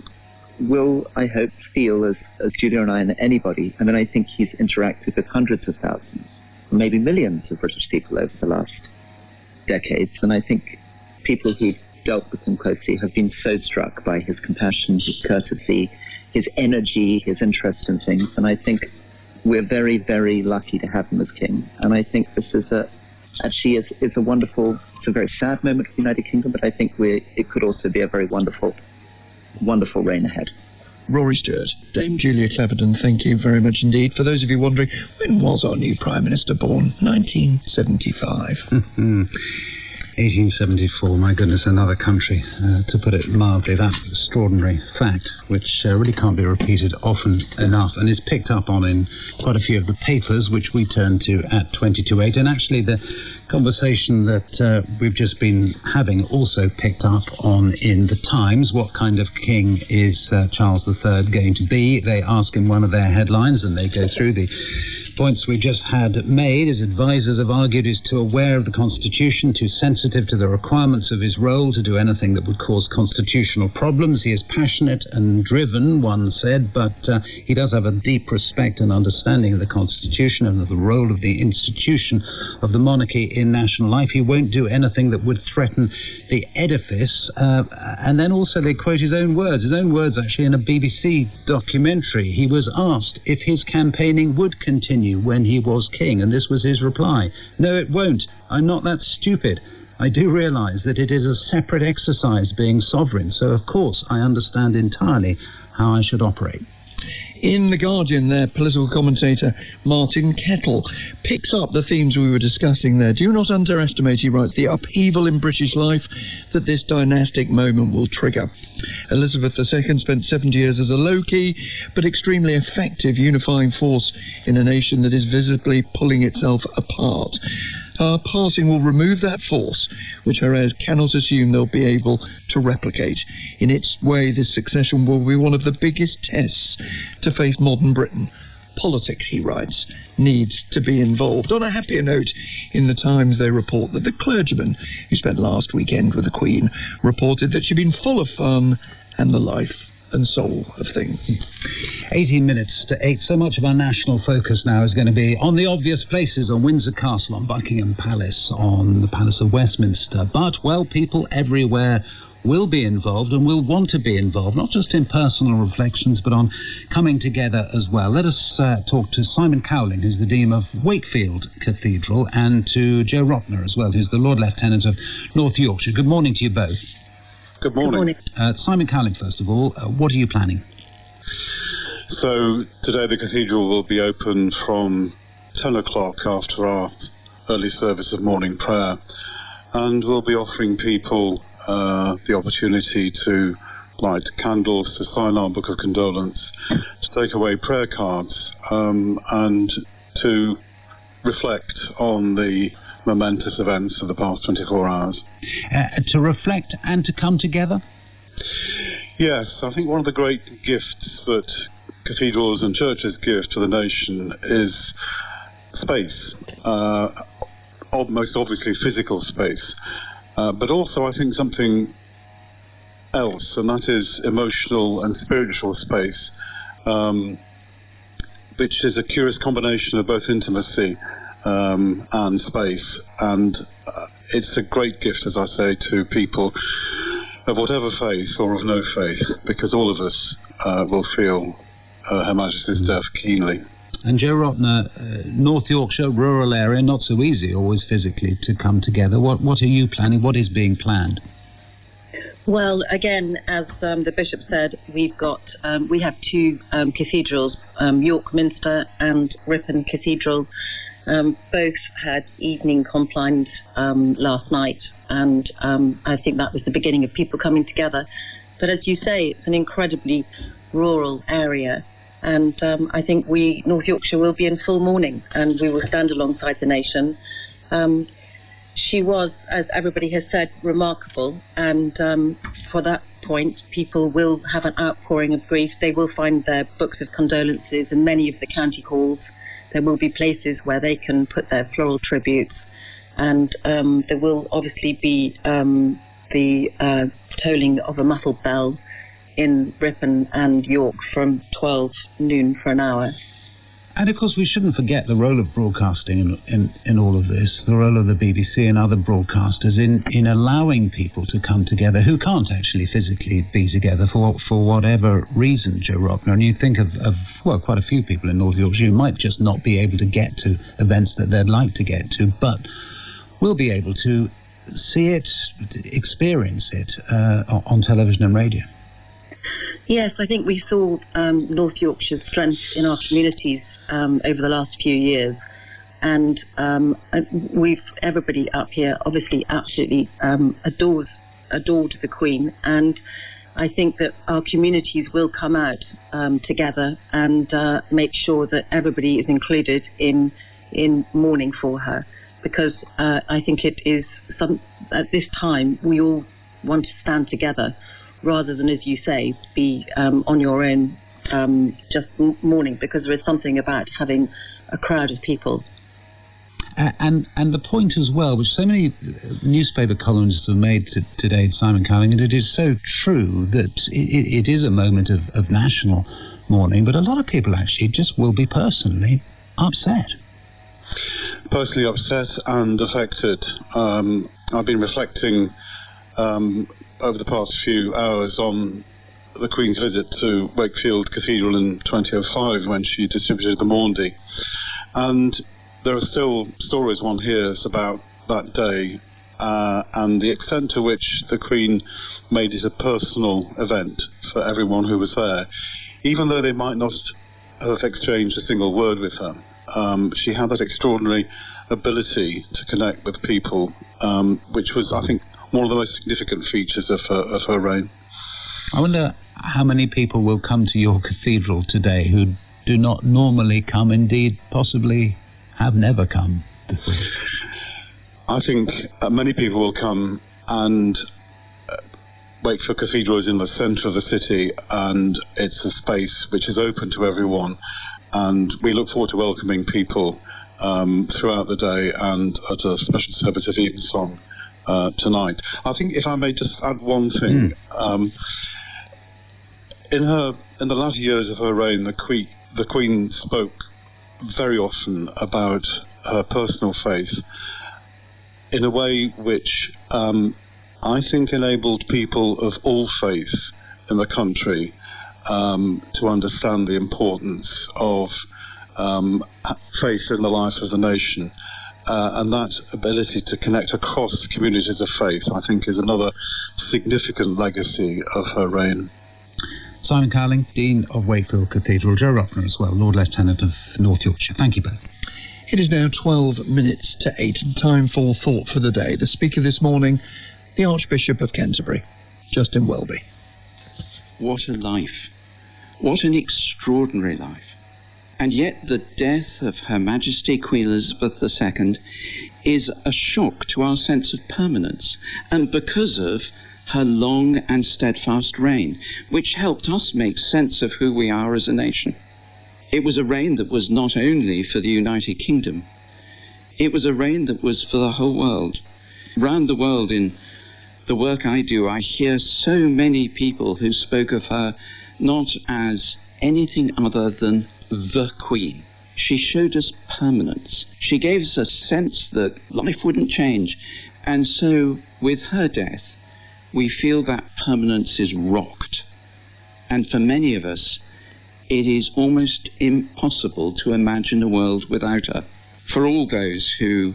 will, I hope, feel as, as Julia and I and anybody. I mean, I think he's interacted with hundreds of thousands, maybe millions of British people over the last decades. And I think people who dealt with him closely have been so struck by his compassion, his courtesy, his energy, his interest in things. And I think we're very, very lucky to have him as king. And I think this is a, actually is, is a wonderful, it's a very sad moment for the United Kingdom, but I think we're, it could also be a very wonderful, wonderful reign ahead. Rory Stewart, Dame Julia Clevedon, thank you very much indeed. For those of you wondering, when was our new Prime Minister born? nineteen seventy-five. Mm-hmm. eighteen seventy-four, my goodness, another country, uh, to put it mildly. That extraordinary fact, which uh, really can't be repeated often enough, and is picked up on in quite a few of the papers, which we turn to at twenty to eight. And actually, the conversation that uh, we've just been having also picked up on in the Times. What kind of king is uh, Charles the Third going to be? They ask in one of their headlines, and they go through the points we just had made. His advisers have argued he's too aware of the Constitution, too sensitive to the requirements of his role to do anything that would cause constitutional problems. He is passionate and driven, one said, but uh, he does have a deep respect and understanding of the Constitution and of the role of the institution of the monarchy in national life. He won't do anything that would threaten the edifice. Uh, and then also they quote his own words, his own words actually in a B B C documentary. He was asked if his campaigning would continue when he was king, and this was his reply: "No, it won't. I'm not that stupid. I do realise that it is a separate exercise being sovereign, so of course I understand entirely how I should operate." In The Guardian, their political commentator Martin Kettle picks up the themes we were discussing there. "Do not underestimate," he writes, "the upheaval in British life that this dynastic moment will trigger. Elizabeth the Second spent seventy years as a low-key but extremely effective unifying force in a nation that is visibly pulling itself apart. Her passing will remove that force, which her heirs cannot assume they'll be able to replicate. In its way, this succession will be one of the biggest tests to face modern Britain. Politics," he writes, "needs to be involved." On a happier note, in the Times they report that the clergyman who spent last weekend with the Queen reported that she'd been full of fun and the life and soul of things. eighteen minutes to eight. So much of our national focus now is going to be on the obvious places, on Windsor Castle, on Buckingham Palace, on the Palace of Westminster. But, well, people everywhere will be involved and will want to be involved, not just in personal reflections, but on coming together as well. Let us uh, talk to Simon Cowling, who's the Dean of Wakefield Cathedral, and to Jo Ropner as well, who's the Lord Lieutenant of North Yorkshire. Good morning to you both. Good morning. Good morning. Uh, Simon Cowling, first of all, uh, what are you planning? So today the cathedral will be open from ten o'clock after our early service of morning prayer, and we'll be offering people uh, the opportunity to light candles, to sign our Book of Condolence, to take away prayer cards, um, and to reflect on the momentous events of the past twenty-four hours. Uh, to reflect and to come together? Yes, I think one of the great gifts that cathedrals and churches give to the nation is space, uh, most obviously physical space, uh, but also I think something else, and that is emotional and spiritual space, um, which is a curious combination of both intimacy Um, and space, and uh, it's a great gift, as I say, to people of whatever faith or of no faith, because all of us uh, will feel uh, Her Majesty's death keenly. And Jo Ropner, uh, North Yorkshire, rural area, not so easy always physically to come together. What, what are you planning? What is being planned? Well, again, as um, the Bishop said, we've got, um, we have two um, cathedrals, um, York Minster and Ripon Cathedral. Um, both had evening complines um, last night, and um, I think that was the beginning of people coming together. But as you say, it's an incredibly rural area. And um, I think we, North Yorkshire, will be in full mourning, and we will stand alongside the nation. Um, she was, as everybody has said, remarkable, and um, for that point, people will have an outpouring of grief. They will find their books of condolences in many of the county halls. There will be places where they can put their floral tributes, and um, there will obviously be um, the uh, tolling of a muffled bell in Ripon and York from twelve noon for an hour. And of course we shouldn't forget the role of broadcasting in, in, in all of this, the role of the B B C and other broadcasters in, in allowing people to come together who can't actually physically be together for for whatever reason, Jo Ropner. And you think of, of, well, quite a few people in North Yorkshire who might just not be able to get to events that they'd like to get to, but will be able to see it, experience it uh, on television and radio. Yes, I think we saw um, North Yorkshire's strength in our communities um, over the last few years, and um, we've everybody up here obviously absolutely um, adores adored the Queen, and I think that our communities will come out um, together and uh, make sure that everybody is included in in mourning for her, because uh, I think it is some at this time we all want to stand together, rather than, as you say, be um, on your own um, just mourning, because there is something about having a crowd of people. Uh, and and the point as well, which so many newspaper columnists have made to, today, Simon Cowling, and it is so true, that it, it is a moment of, of national mourning, but a lot of people actually just will be personally upset. Personally upset and affected. Um, I've been reflecting um, over the past few hours on the Queen's visit to Wakefield Cathedral in twenty oh five when she distributed the Maundy. And there are still stories one hears about that day uh, and the extent to which the Queen made it a personal event for everyone who was there. Even though they might not have exchanged a single word with her, um, she had that extraordinary ability to connect with people, um, which was, I think, one of the most significant features of her, of her reign. I wonder how many people will come to your cathedral today who do not normally come, indeed possibly have never come before. I think uh, many people will come, and uh, Wakefield Cathedral is in the centre of the city, and it's a space which is open to everyone, and we look forward to welcoming people um, throughout the day and at a special service of evensong Uh, tonight. I think if I may just add one thing. Mm. Um, in her, in the latter years of her reign, the Queen, the Queen spoke very often about her personal faith in a way which um, I think enabled people of all faiths in the country um, to understand the importance of um, faith in the life of the nation. Uh, and that ability to connect across communities of faith, I think, is another significant legacy of her reign. Simon Cowling, Dean of Wakefield Cathedral, Jo Ropner as well, Lord Lieutenant of North Yorkshire. Thank you both. It is now twelve minutes to eight, and time for Thought for the Day. The speaker this morning, the Archbishop of Canterbury, Justin Welby. What a life. What an extraordinary life. And yet the death of Her Majesty Queen Elizabeth the Second is a shock to our sense of permanence, and because of her long and steadfast reign, which helped us make sense of who we are as a nation. It was a reign that was not only for the United Kingdom, it was a reign that was for the whole world. Round the world, in the work I do, I hear so many people who spoke of her not as anything other than the Queen. She showed us permanence. She gave us a sense that life wouldn't change. And so with her death, we feel that permanence is rocked. And for many of us, it is almost impossible to imagine a world without her. For all those who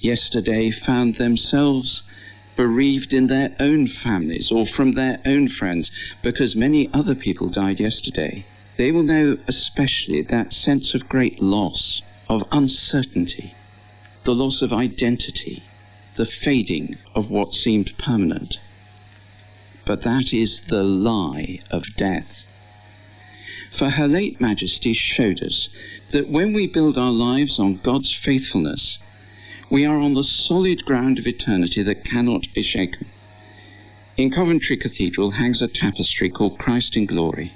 yesterday found themselves bereaved in their own families or from their own friends, because many other people died yesterday, they will know especially that sense of great loss, of uncertainty, the loss of identity, the fading of what seemed permanent. But that is the lie of death. For Her late Majesty showed us that when we build our lives on God's faithfulness, we are on the solid ground of eternity that cannot be shaken. In Coventry Cathedral hangs a tapestry called Christ in Glory.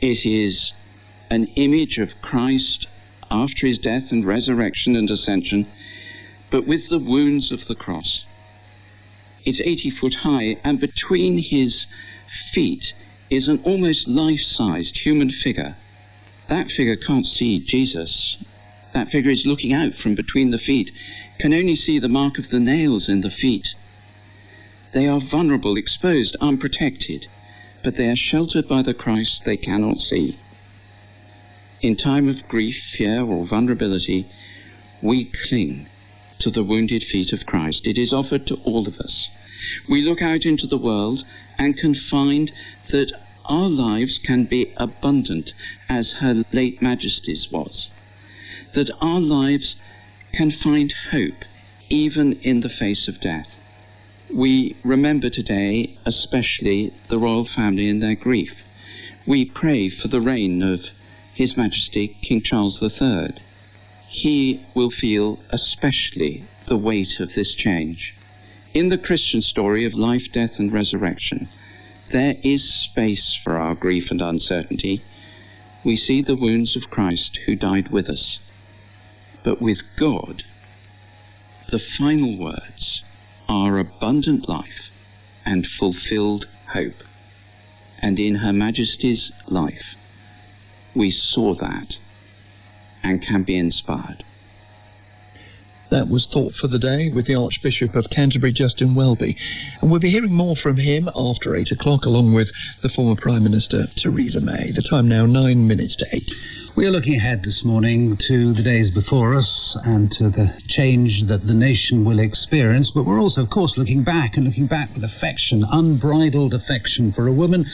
It is an image of Christ after his death and resurrection and ascension, but with the wounds of the cross. It's eighty foot high, and between his feet is an almost life-sized human figure. That figure can't see Jesus. That figure is looking out from between the feet, can only see the mark of the nails in the feet. They are vulnerable, exposed, unprotected, but they are sheltered by the Christ they cannot see. In time of grief, fear, or vulnerability, we cling to the wounded feet of Christ. It is offered to all of us. We look out into the world and can find that our lives can be abundant, as Her late Majesty's was. That our lives can find hope even in the face of death. We remember today especially the royal family in their grief. We pray for the reign of His Majesty King Charles the third. He will feel especially the weight of this change. In the Christian story of life, death and resurrection, there is space for our grief and uncertainty. We see the wounds of Christ who died with us. But with God, the final words are abundant life and fulfilled hope. And in Her Majesty's life, we saw that and can be inspired. That was Thought for the Day with the Archbishop of Canterbury, Justin Welby. And we'll be hearing more from him after eight o'clock, along with the former Prime Minister, Theresa May. The time now, nine minutes to eight. We are looking ahead this morning to the days before us and to the change that the nation will experience. But we're also, of course, looking back, and looking back with affection, unbridled affection for a woman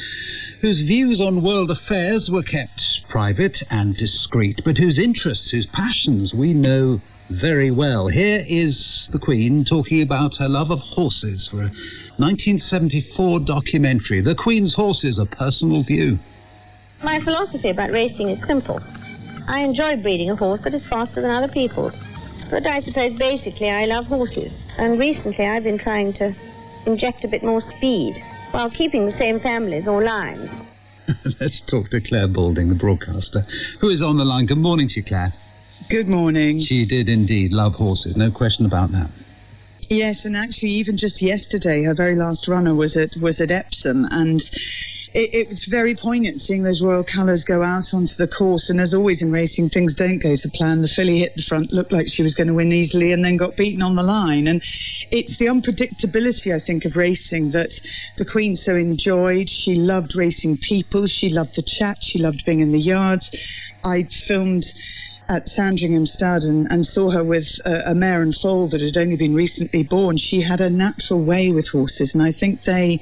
whose views on world affairs were kept private and discreet, but whose interests, whose passions we know very well. Here is the Queen talking about her love of horses for a nineteen seventy-four documentary, The Queen's Horses, A Personal View. My philosophy about racing is simple. I enjoy breeding a horse that is faster than other people's. But I suppose basically I love horses. And recently I've been trying to inject a bit more speed while keeping the same families or lines. Let's talk to Claire Balding, the broadcaster, who is on the line. Good morning to you, Claire. Good morning. She did indeed love horses, no question about that. Yes, and actually even just yesterday, her very last runner was at, was at Epsom, and it, it was very poignant seeing those royal colours go out onto the course. And as always in racing, things don't go to plan. The filly hit the front, looked like she was going to win easily, and then got beaten on the line. And it's the unpredictability, I think, of racing that the Queen so enjoyed. She loved racing people, she loved the chat, she loved being in the yards. I filmed at Sandringham Stud and, and saw her with a, a mare and foal that had only been recently born. She had a natural way with horses, and I think they,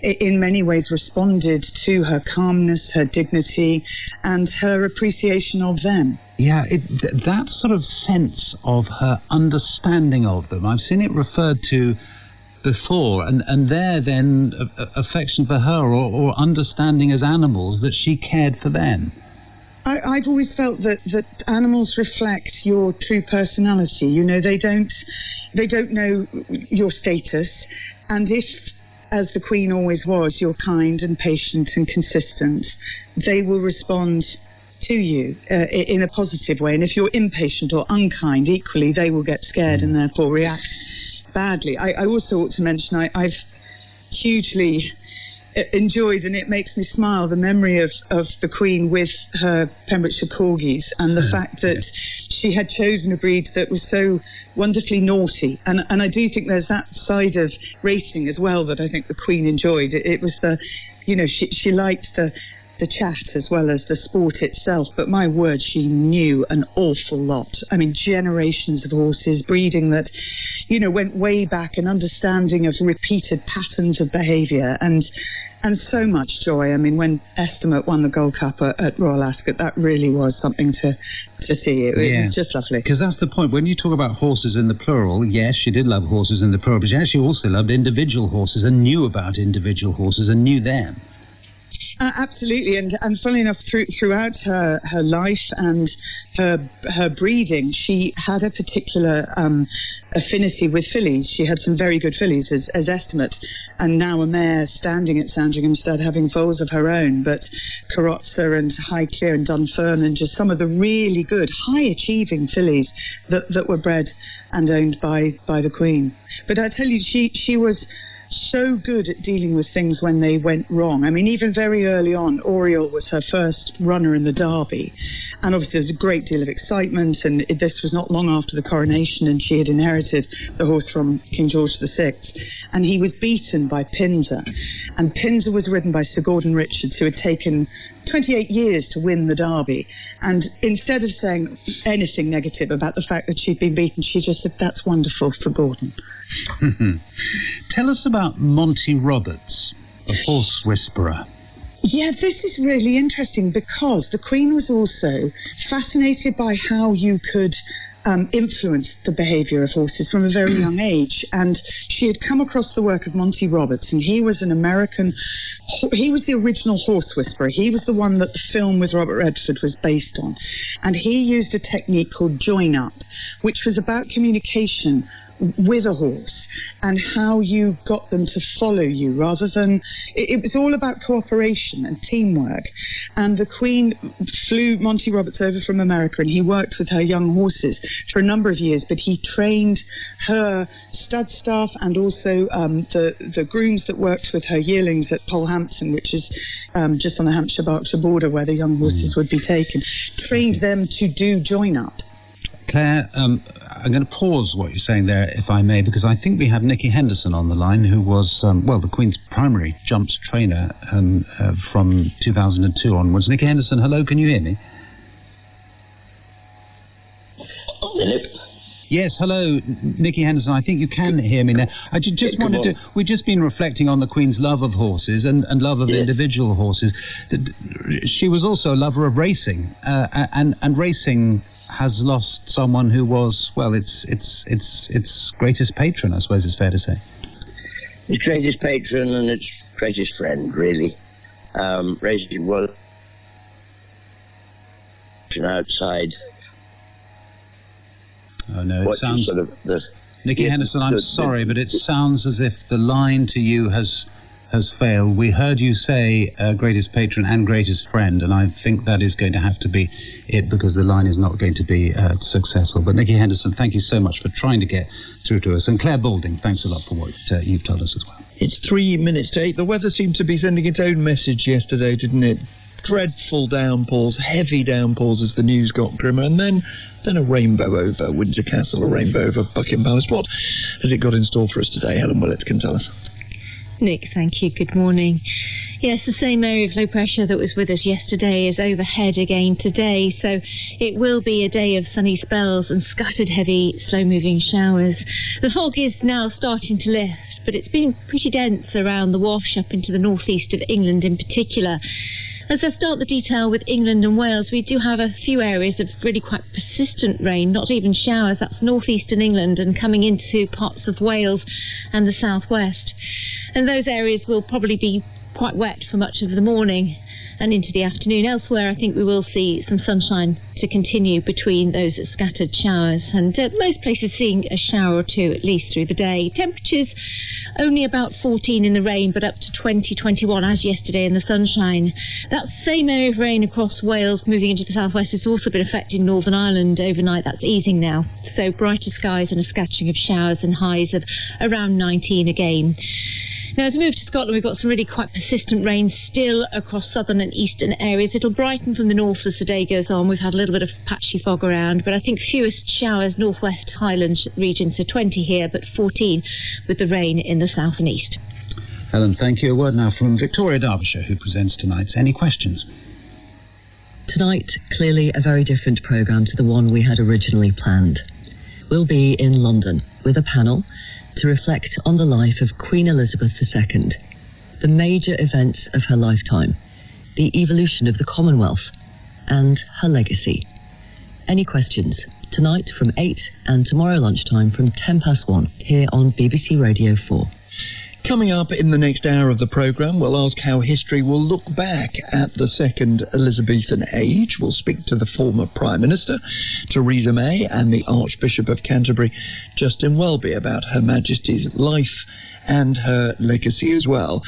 in many ways, responded to her calmness, her dignity, and her appreciation of them. Yeah, it, th that sort of sense of her understanding of them, I've seen it referred to before, and, and there then a, a affection for her, or, or understanding as animals, that she cared for them. I, I've always felt that, that animals reflect your true personality. You know, they don't, they don't know your status. And if, as the Queen always was, you're kind and patient and consistent, they will respond to you uh, in a positive way. And if you're impatient or unkind, equally, they will get scared and therefore react badly. I, I also ought to mention I, I've hugely enjoyed, and it makes me smile, the memory of, of the Queen with her Pembrokeshire Corgis, and the mm. fact that she had chosen a breed that was so wonderfully naughty. And and I do think there's that side of racing as well that I think the Queen enjoyed. It, it was the, you know, she, she liked the, the chat as well as the sport itself. But my word, she knew an awful lot. I mean, generations of horses, breeding that, you know, went way back, an understanding of repeated patterns of behaviour, and and so much joy. I mean, when Estimate won the Gold Cup at Royal Ascot, that really was something to, to see. It was yeah. just lovely. Because that's the point. When you talk about horses in the plural, yes, she did love horses in the plural, but she actually also loved individual horses and knew about individual horses and knew them. Uh, absolutely, and and funnily enough, through, throughout her, her life and her her breeding, she had a particular um, affinity with fillies. She had some very good fillies as, as Estimate, and now a mare standing at Sandringham Stud having foals of her own. But Carrozza and Highclere and Dunfermline, and just some of the really good, high achieving fillies that that were bred and owned by by the Queen. But I tell you, she she was so good at dealing with things when they went wrong. I mean, even very early on, Oriole was her first runner in the Derby, and obviously there's a great deal of excitement, and it, this was not long after the coronation, and she had inherited the horse from King George the Sixth, and he was beaten by Pinzer, and Pinzer was ridden by Sir Gordon Richards, who had taken twenty-eight years to win the Derby, and instead of saying anything negative about the fact that she'd been beaten, she just said, "That's wonderful for Gordon." Tell us about Monty Roberts, the horse whisperer. Yeah, this is really interesting because the Queen was also fascinated by how you could Um, influenced the behaviour of horses from a very young age, and she had come across the work of Monty Roberts, and he was an American, he was the original horse whisperer. He was the one that the film with Robert Redford was based on, and he used a technique called join up, which was about communication with a horse and how you got them to follow you, rather than it, it was all about cooperation and teamwork. And the Queen flew Monty Roberts over from America, and he worked with her young horses for a number of years, but he trained her stud staff and also um, the, the grooms that worked with her yearlings at Polhampton, which is um, just on the Hampshire-Berkshire border where the young horses would be taken, trained them to do join-up. Claire, um, I'm going to pause what you're saying there, if I may, because I think we have Nicky Henderson on the line, who was, um, well, the Queen's primary jumps trainer um, uh, from two thousand two onwards. Nicky Henderson, hello, can you hear me? Hello. Yes, hello, Nicky Henderson, I think you can hear me now. I just, just yeah, wanted to, we've just been reflecting on the Queen's love of horses and, and love of yeah. individual horses. She was also a lover of racing, uh, and, and racing has lost someone who was, well, its its its its greatest patron, I suppose it's fair to say. Its greatest patron and its greatest friend, really. Um, racing was an outside. Oh no! It what sounds sort of the, Nicky yeah, Henderson. I'm the, sorry, the, but it sounds as if the line to you has has failed. We heard you say uh, greatest patron and greatest friend, and I think that is going to have to be it, because the line is not going to be uh, successful. But Nicky Henderson, thank you so much for trying to get through to us. And Claire Balding, thanks a lot for what uh, you've told us as well. It's three minutes to eight. The weather seemed to be sending its own message yesterday, didn't it? Dreadful downpours, heavy downpours as the news got grimmer, and then then a rainbow over Windsor Castle, a rainbow over Buckingham Palace. What has it got in store for us today? Helen Willett can tell us. Nick, thank you. Good morning. Yes, the same area of low pressure that was with us yesterday is overhead again today, so it will be a day of sunny spells and scattered heavy, slow-moving showers. The fog is now starting to lift, but it's been pretty dense around the wash up into the northeast of England in particular. As I start the detail with England and Wales, we do have a few areas of really quite persistent rain, not even showers. That's northeastern England and coming into parts of Wales and the southwest. And those areas will probably be quite wet for much of the morning and into the afternoon. Elsewhere, I think we will see some sunshine to continue between those scattered showers, and uh, most places seeing a shower or two at least through the day. Temperatures only about fourteen in the rain, but up to twenty, twenty-one as yesterday in the sunshine. That same area of rain across Wales moving into the southwest has also been affecting Northern Ireland overnight. That's easing now, so brighter skies and a scattering of showers and highs of around nineteen again. Now, as we move to Scotland, we've got some really quite persistent rain still across southern and eastern areas. It'll brighten from the north as the day goes on. We've had a little bit of patchy fog around, but I think fewest showers northwest Highlands region, so twenty here, but fourteen with the rain in the south and east. Helen, thank you. A word now from Victoria Derbyshire, who presents tonight's Any Questions? Tonight, clearly a very different programme to the one we had originally planned. We'll be in London with a panel to reflect on the life of Queen Elizabeth the Second, the major events of her lifetime, the evolution of the Commonwealth, and her legacy. Any questions? Tonight from eight and tomorrow lunchtime from ten past one here on B B C Radio four. Coming up in the next hour of the programme, we'll ask how history will look back at the second Elizabethan age. We'll speak to the former Prime Minister, Theresa May, and the Archbishop of Canterbury, Justin Welby, about Her Majesty's life and her legacy as well.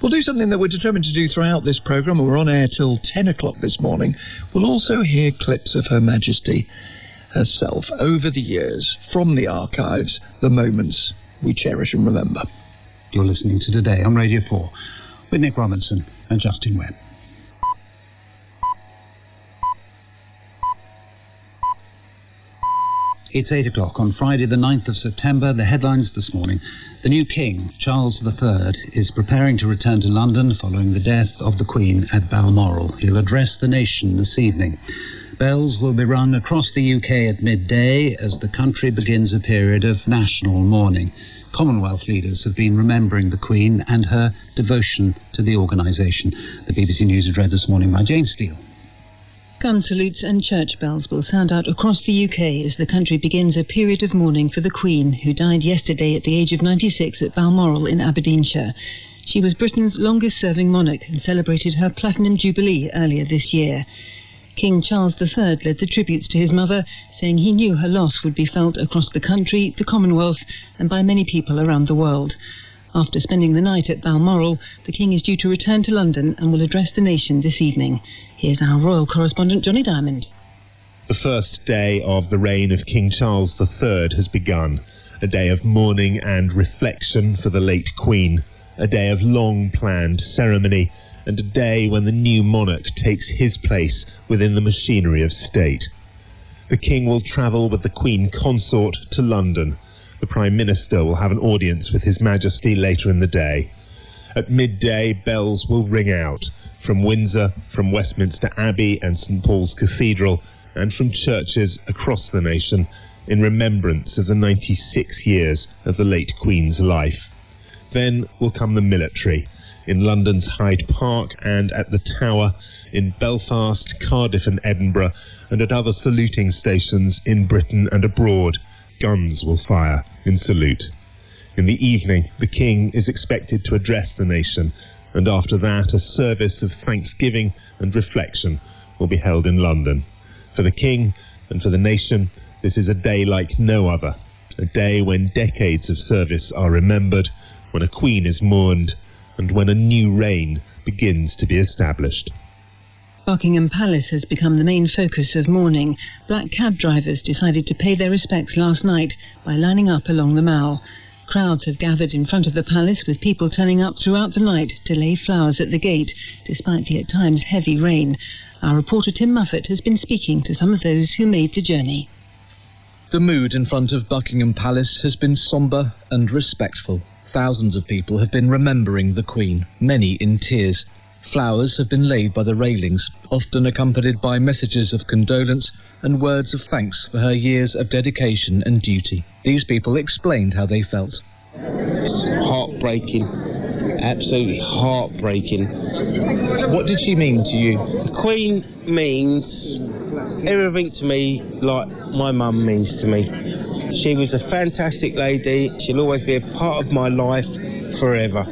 We'll do something that we're determined to do throughout this programme, and we're on air till ten o'clock this morning. We'll also hear clips of Her Majesty herself over the years from the archives, the moments we cherish and remember. You're listening to Today on Radio four with Nick Robinson and Justin Webb. It's eight o'clock on Friday the ninth of September. The headlines this morning. The new King, Charles the Third, is preparing to return to London following the death of the Queen at Balmoral. He'll address the nation this evening. Bells will be rung across the U K at midday as the country begins a period of national mourning. Commonwealth leaders have been remembering the Queen and her devotion to the organisation. The B B C News is read this morning by Jane Steele. Gun salutes and church bells will sound out across the U K as the country begins a period of mourning for the Queen, who died yesterday at the age of ninety-six at Balmoral in Aberdeenshire. She was Britain's longest-serving monarch and celebrated her Platinum Jubilee earlier this year. King Charles the Third led the tributes to his mother, saying he knew her loss would be felt across the country, the Commonwealth, and by many people around the world. After spending the night at Balmoral, the King is due to return to London and will address the nation this evening. Here's our royal correspondent, Johnny Diamond. The first day of the reign of King Charles the Third has begun. A day of mourning and reflection for the late Queen. A day of long-planned ceremony, and a day when the new monarch takes his place within the machinery of state. The King will travel with the Queen Consort to London. The Prime Minister will have an audience with His Majesty later in the day. At midday, bells will ring out from Windsor, from Westminster Abbey and St Paul's Cathedral, and from churches across the nation in remembrance of the ninety-six years of the late Queen's life. Then will come the military. In London's Hyde Park and at the Tower, in Belfast, Cardiff and Edinburgh, and at other saluting stations in Britain and abroad, guns will fire in salute. In the evening, the King is expected to address the nation, and after that a service of thanksgiving and reflection will be held in London. For the King and for the nation, this is a day like no other, a day when decades of service are remembered, when a Queen is mourned, and when a new reign begins to be established. Buckingham Palace has become the main focus of mourning. Black cab drivers decided to pay their respects last night by lining up along the Mall. Crowds have gathered in front of the palace, with people turning up throughout the night to lay flowers at the gate, despite the at times heavy rain. Our reporter Tim Moffat has been speaking to some of those who made the journey. The mood in front of Buckingham Palace has been sombre and respectful. Thousands of people have been remembering the Queen, many in tears. Flowers have been laid by the railings, often accompanied by messages of condolence and words of thanks for her years of dedication and duty. These people explained how they felt. Heartbreaking, absolutely heartbreaking. What did she mean to you? The Queen means everything to me, like my mum means to me. She was a fantastic lady. She'll always be a part of my life forever.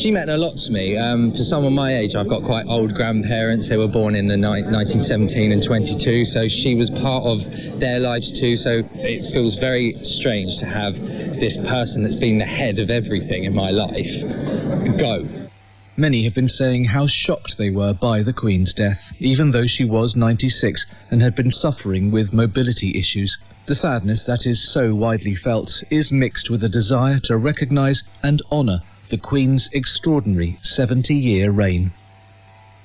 She meant a lot to me. Um, for someone my age, I've got quite old grandparents. They were born in the ni- nineteen seventeen and twenty-two, so she was part of their lives too, so it feels very strange to have this person that's been the head of everything in my life go. Many have been saying how shocked they were by the Queen's death, even though she was ninety-six and had been suffering with mobility issues. The sadness that is so widely felt is mixed with a desire to recognise and honour the Queen's extraordinary seventy-year reign.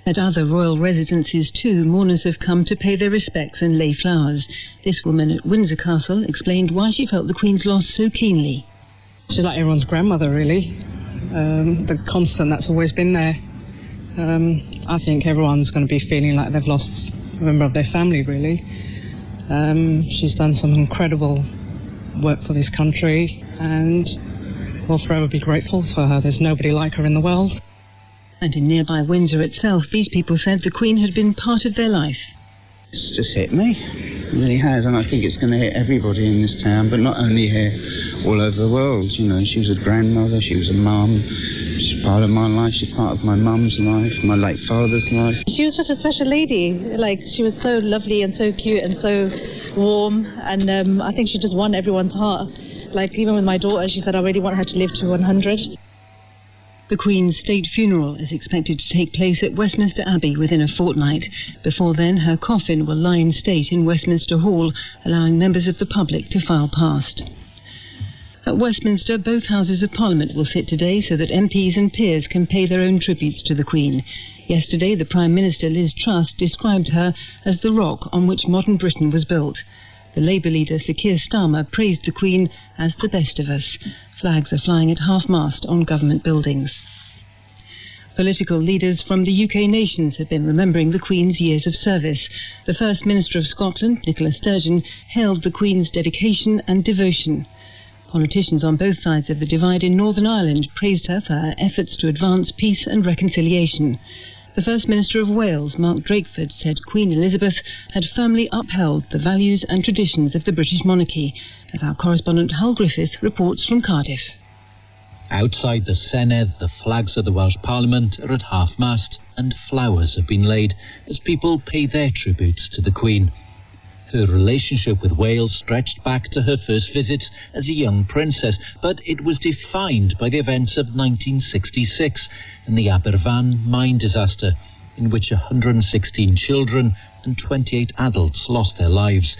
At other royal residences too, mourners have come to pay their respects and lay flowers. This woman at Windsor Castle explained why she felt the Queen's loss so keenly. She's like everyone's grandmother, really. Um, the constant that's always been there. Um, I think everyone's going to be feeling like they've lost a member of their family, really. Um, she's done some incredible work for this country, and we'll forever be grateful for her. There's nobody like her in the world. And in nearby Windsor itself, these people said the Queen had been part of their life. It's just hit me. It really has, and I think it's going to hit everybody in this town, but not only here, all over the world. You know, she was a grandmother, she was a mum, she's part of my life, she's part of my mum's life, my late father's life. She was such a special lady. Like, she was so lovely and so cute and so warm, and um, I think she just won everyone's heart. Like, even with my daughter, she said, I really want her to live to one hundred. The Queen's state funeral is expected to take place at Westminster Abbey within a fortnight. Before then, her coffin will lie in state in Westminster Hall, allowing members of the public to file past. At Westminster, both Houses of Parliament will sit today so that M Ps and peers can pay their own tributes to the Queen. Yesterday, the Prime Minister, Liz Truss, described her as the rock on which modern Britain was built. The Labour leader, Sir Keir Starmer, praised the Queen as the best of us. Flags are flying at half-mast on government buildings. Political leaders from the U K nations have been remembering the Queen's years of service. The First Minister of Scotland, Nicola Sturgeon, hailed the Queen's dedication and devotion. Politicians on both sides of the divide in Northern Ireland praised her for her efforts to advance peace and reconciliation. The First Minister of Wales, Mark Drakeford, said Queen Elizabeth had firmly upheld the values and traditions of the British monarchy, as our correspondent Hal Griffith reports from Cardiff. Outside the Senedd, the flags of the Welsh Parliament are at half-mast and flowers have been laid as people pay their tributes to the Queen. Her relationship with Wales stretched back to her first visit as a young princess, but it was defined by the events of nineteen sixty-six and the Aberfan mine disaster, in which one hundred sixteen children and twenty-eight adults lost their lives.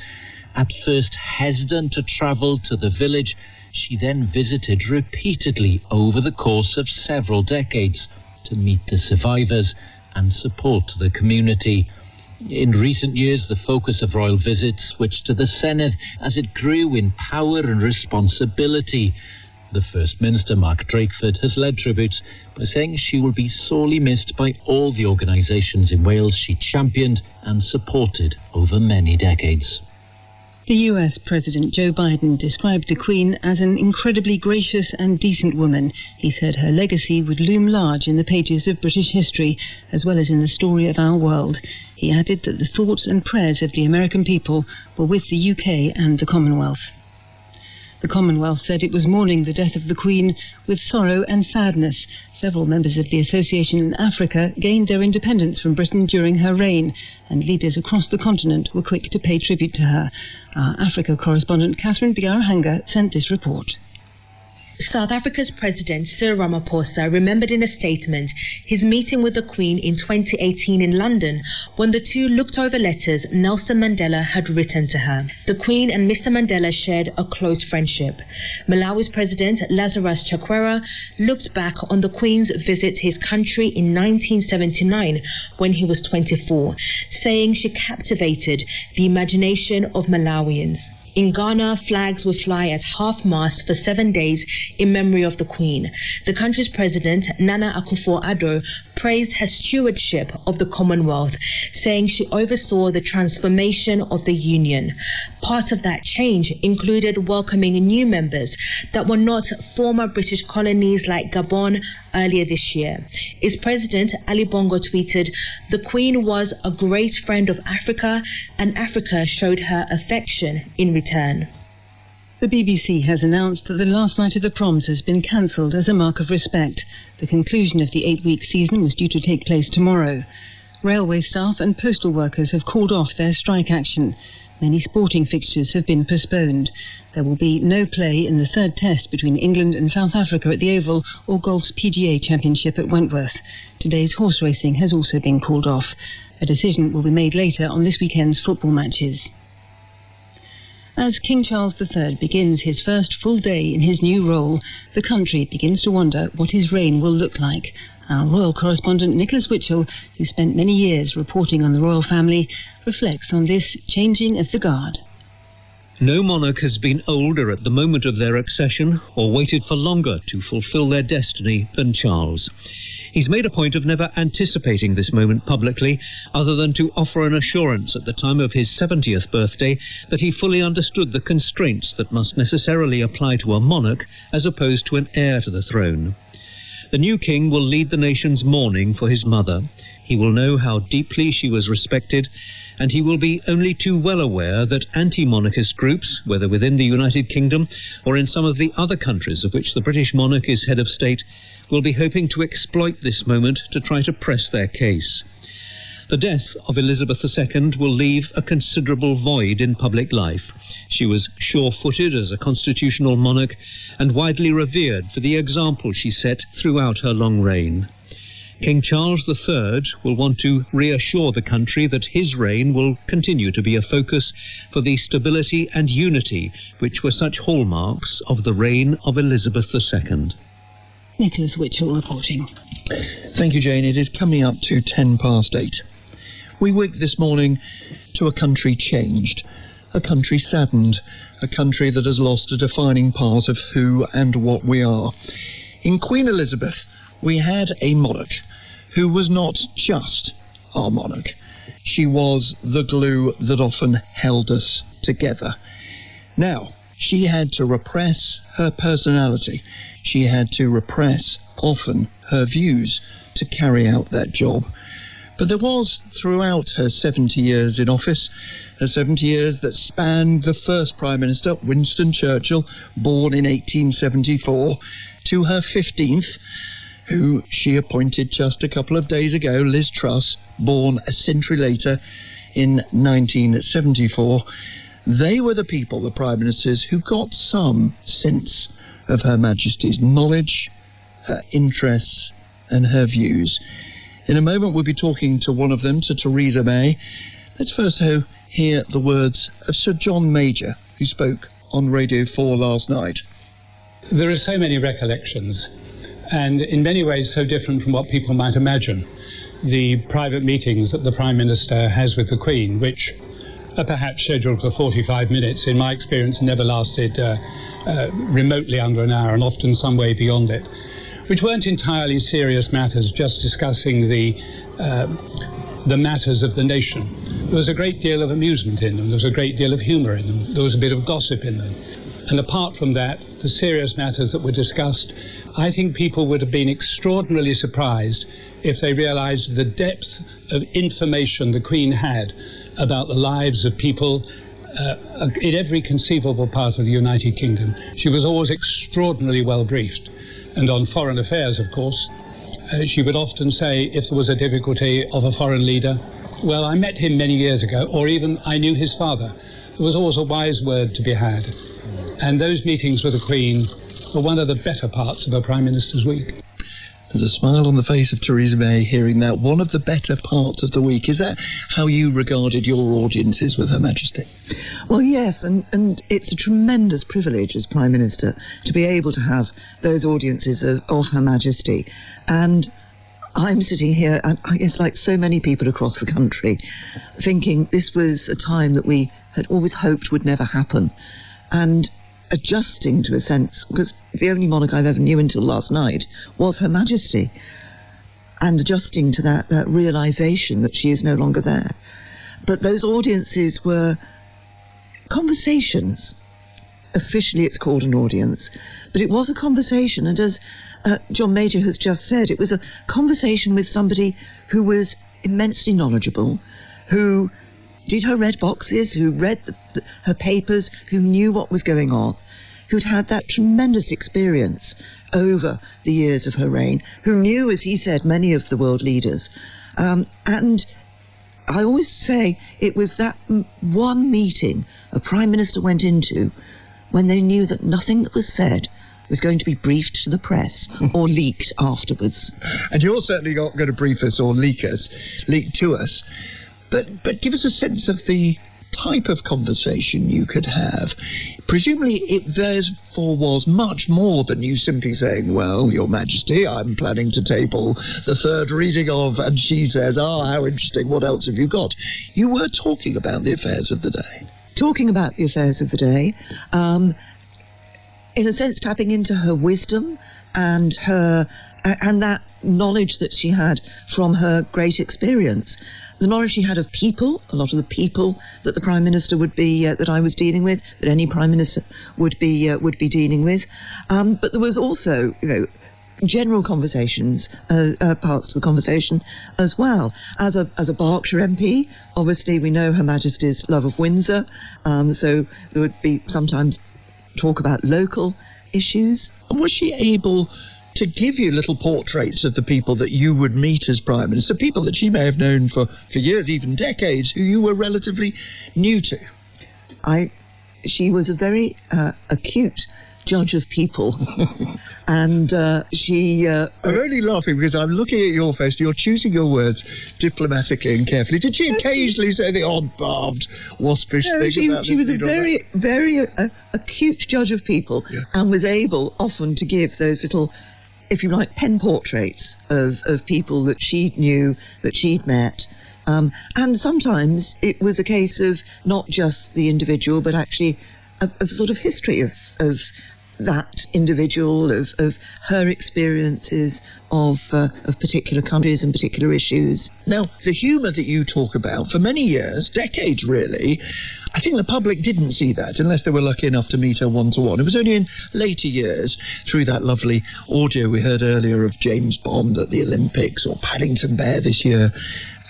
At first hesitant to travel to the village, she then visited repeatedly over the course of several decades to meet the survivors and support the community. In recent years, the focus of royal visits switched to the Senedd as it grew in power and responsibility. The First Minister, Mark Drakeford, has led tributes by saying she will be sorely missed by all the organisations in Wales she championed and supported over many decades. The U S President Joe Biden described the Queen as an incredibly gracious and decent woman. He said her legacy would loom large in the pages of British history, as well as in the story of our world. He added that the thoughts and prayers of the American people were with the U K and the Commonwealth. The Commonwealth said it was mourning the death of the Queen with sorrow and sadness. Several members of the association in Africa gained their independence from Britain during her reign, and leaders across the continent were quick to pay tribute to her. Our Africa correspondent Catherine Biarahanga sent this report. South Africa's President Cyril Ramaphosa remembered in a statement his meeting with the Queen in twenty eighteen in London, when the two looked over letters Nelson Mandela had written to her. The Queen and Mister Mandela shared a close friendship. Malawi's President Lazarus Chakwera looked back on the Queen's visit to his country in nineteen seventy-nine when he was twenty-four, saying she captivated the imagination of Malawians. In Ghana, flags will fly at half-mast for seven days in memory of the Queen. The country's president, Nana Akufo-Addo, praised her stewardship of the Commonwealth, saying she oversaw the transformation of the Union. Part of that change included welcoming new members that were not former British colonies, like Gabon earlier this year. Its president, Ali Bongo, tweeted, "The Queen was a great friend of Africa, and Africa showed her affection in return." Turn. The B B C has announced that the last night of the proms has been cancelled as a mark of respect. The conclusion of the eight-week season was due to take place tomorrow. Railway staff and postal workers have called off their strike action. Many sporting fixtures have been postponed. There will be no play in the third test between England and South Africa at the Oval, or golf's P G A Championship at Wentworth. Today's horse racing has also been called off. A decision will be made later on this weekend's football matches. As King Charles the Third begins his first full day in his new role, the country begins to wonder what his reign will look like. Our royal correspondent Nicholas Witchell, who spent many years reporting on the royal family, reflects on this changing of the guard. No monarch has been older at the moment of their accession or waited for longer to fulfil their destiny than Charles. He's made a point of never anticipating this moment publicly, other than to offer an assurance at the time of his seventieth birthday that he fully understood the constraints that must necessarily apply to a monarch as opposed to an heir to the throne. The new king will lead the nation's mourning for his mother. He will know how deeply she was respected, and he will be only too well aware that anti-monarchist groups, whether within the United Kingdom or in some of the other countries of which the British monarch is head of state, will be hoping to exploit this moment to try to press their case. The death of Elizabeth the Second will leave a considerable void in public life. She was sure-footed as a constitutional monarch and widely revered for the example she set throughout her long reign. King Charles the Third will want to reassure the country that his reign will continue to be a focus for the stability and unity which were such hallmarks of the reign of Elizabeth the Second. Nicholas Witchell reporting. Thank you, Jane. It is coming up to ten past eight. We wake this morning to a country changed, a country saddened, a country that has lost a defining part of who and what we are. In Queen Elizabeth, we had a monarch who was not just our monarch. She was the glue that often held us together. Now, she had to repress her personality. She had to repress, often, her views to carry out that job. But there was, throughout her seventy years in office, her seventy years that spanned the first Prime Minister, Winston Churchill, born in eighteen seventy-four, to her fifteenth, who she appointed just a couple of days ago, Liz Truss, born a century later in nineteen seventy-four. They were the people, the Prime Ministers, who got some sense of Her Majesty's knowledge, her interests and her views. In a moment we'll be talking to one of them, to Theresa May. Let's first though hear the words of Sir John Major, who spoke on Radio four last night. There are so many recollections, and in many ways so different from what people might imagine. The private meetings that the Prime Minister has with the Queen, which are perhaps scheduled for forty-five minutes, in my experience never lasted uh, Uh, remotely under an hour, and often some way beyond it, which weren't entirely serious matters, just discussing the uh, the matters of the nation. There was a great deal of amusement in them, there was a great deal of humour in them, there was a bit of gossip in them. And apart from that, the serious matters that were discussed, I think people would have been extraordinarily surprised if they realised the depth of information the Queen had about the lives of people Uh, in every conceivable part of the United Kingdom. She was always extraordinarily well briefed, and on foreign affairs, of course, uh, she would often say if there was a difficulty of a foreign leader, well, I met him many years ago, or even I knew his father. There was always a wise word to be had, and those meetings with the Queen were one of the better parts of a Prime Minister's week. There's a smile on the face of Theresa May hearing that. One of the better parts of the week. Is that how you regarded your audiences with Her Majesty? Well, yes, and, and it's a tremendous privilege as Prime Minister to be able to have those audiences of, of Her Majesty. And I'm sitting here, and I guess like so many people across the country, thinking this was a time that we had always hoped would never happen. And adjusting to a sense, because the only monarch I've ever knew until last night was Her Majesty, and adjusting to that, that realisation that she is no longer there. But those audiences were conversations. Officially it's called an audience, but it was a conversation, and as uh, John Major has just said, it was a conversation with somebody who was immensely knowledgeable, who did her red boxes, who read the, the, her papers, who knew what was going on, who'd had that tremendous experience over the years of her reign, who knew, as he said, many of the world leaders. Um, and I always say it was that m one meeting a Prime Minister went into when they knew that nothing that was said was going to be briefed to the press or leaked afterwards. And you're certainly not going to brief us or leak us, leak to us. But, but give us a sense of the type of conversation you could have. Presumably it therefore was much more than you simply saying, well, Your Majesty, I'm planning to table the third reading of, and she says, ah, oh, how interesting, what else have you got? You were talking about the affairs of the day. Talking about the affairs of the day, um, in a sense tapping into her wisdom and her and that knowledge that she had from her great experience, the knowledge she had of people, a lot of the people that the Prime Minister would be, uh, that I was dealing with, that any Prime Minister would be, uh, would be dealing with. Um, but there was also, you know, general conversations, uh, uh, parts of the conversation as well. As a as a Berkshire M P, obviously we know Her Majesty's love of Windsor, um, so there would be sometimes talk about local issues. Was she able to give you little portraits of the people that you would meet as Prime Minister, people that she may have known for, for years, even decades, who you were relatively new to? I, she was a very uh, acute judge of people, and uh, she... Uh, I'm only laughing because I'm looking at your face, you're choosing your words diplomatically and carefully. Did she occasionally say the odd-barbed, waspish no, thing she, about she was a very, very uh, acute judge of people, yeah, and was able often to give those little, if you like, pen portraits of, of people that she knew, that she'd met. Um, and sometimes it was a case of not just the individual, but actually a, a sort of history of, of that individual, of, of her experiences of, uh, of particular countries and particular issues. Now, the humour that you talk about, for many years, decades really, I think the public didn't see that unless they were lucky enough to meet her one-to-one. It was only in later years, through that lovely audio we heard earlier of James Bond at the Olympics or Paddington Bear this year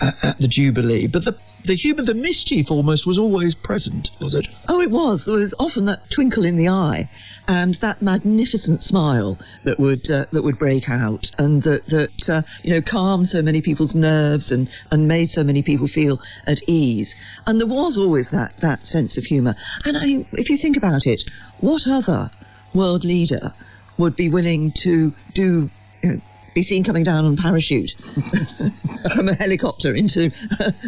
at, at the Jubilee. But the, the humour, the mischief almost was always present, was it? Oh, it was. There was often that twinkle in the eye and that magnificent smile that would uh, that would break out and that, that uh, you know, calmed so many people's nerves and, and made so many people feel at ease. And there was always that, that That sense of humour. And I mean, if you think about it, what other world leader would be willing to do, you know, be seen coming down on a parachute from a helicopter into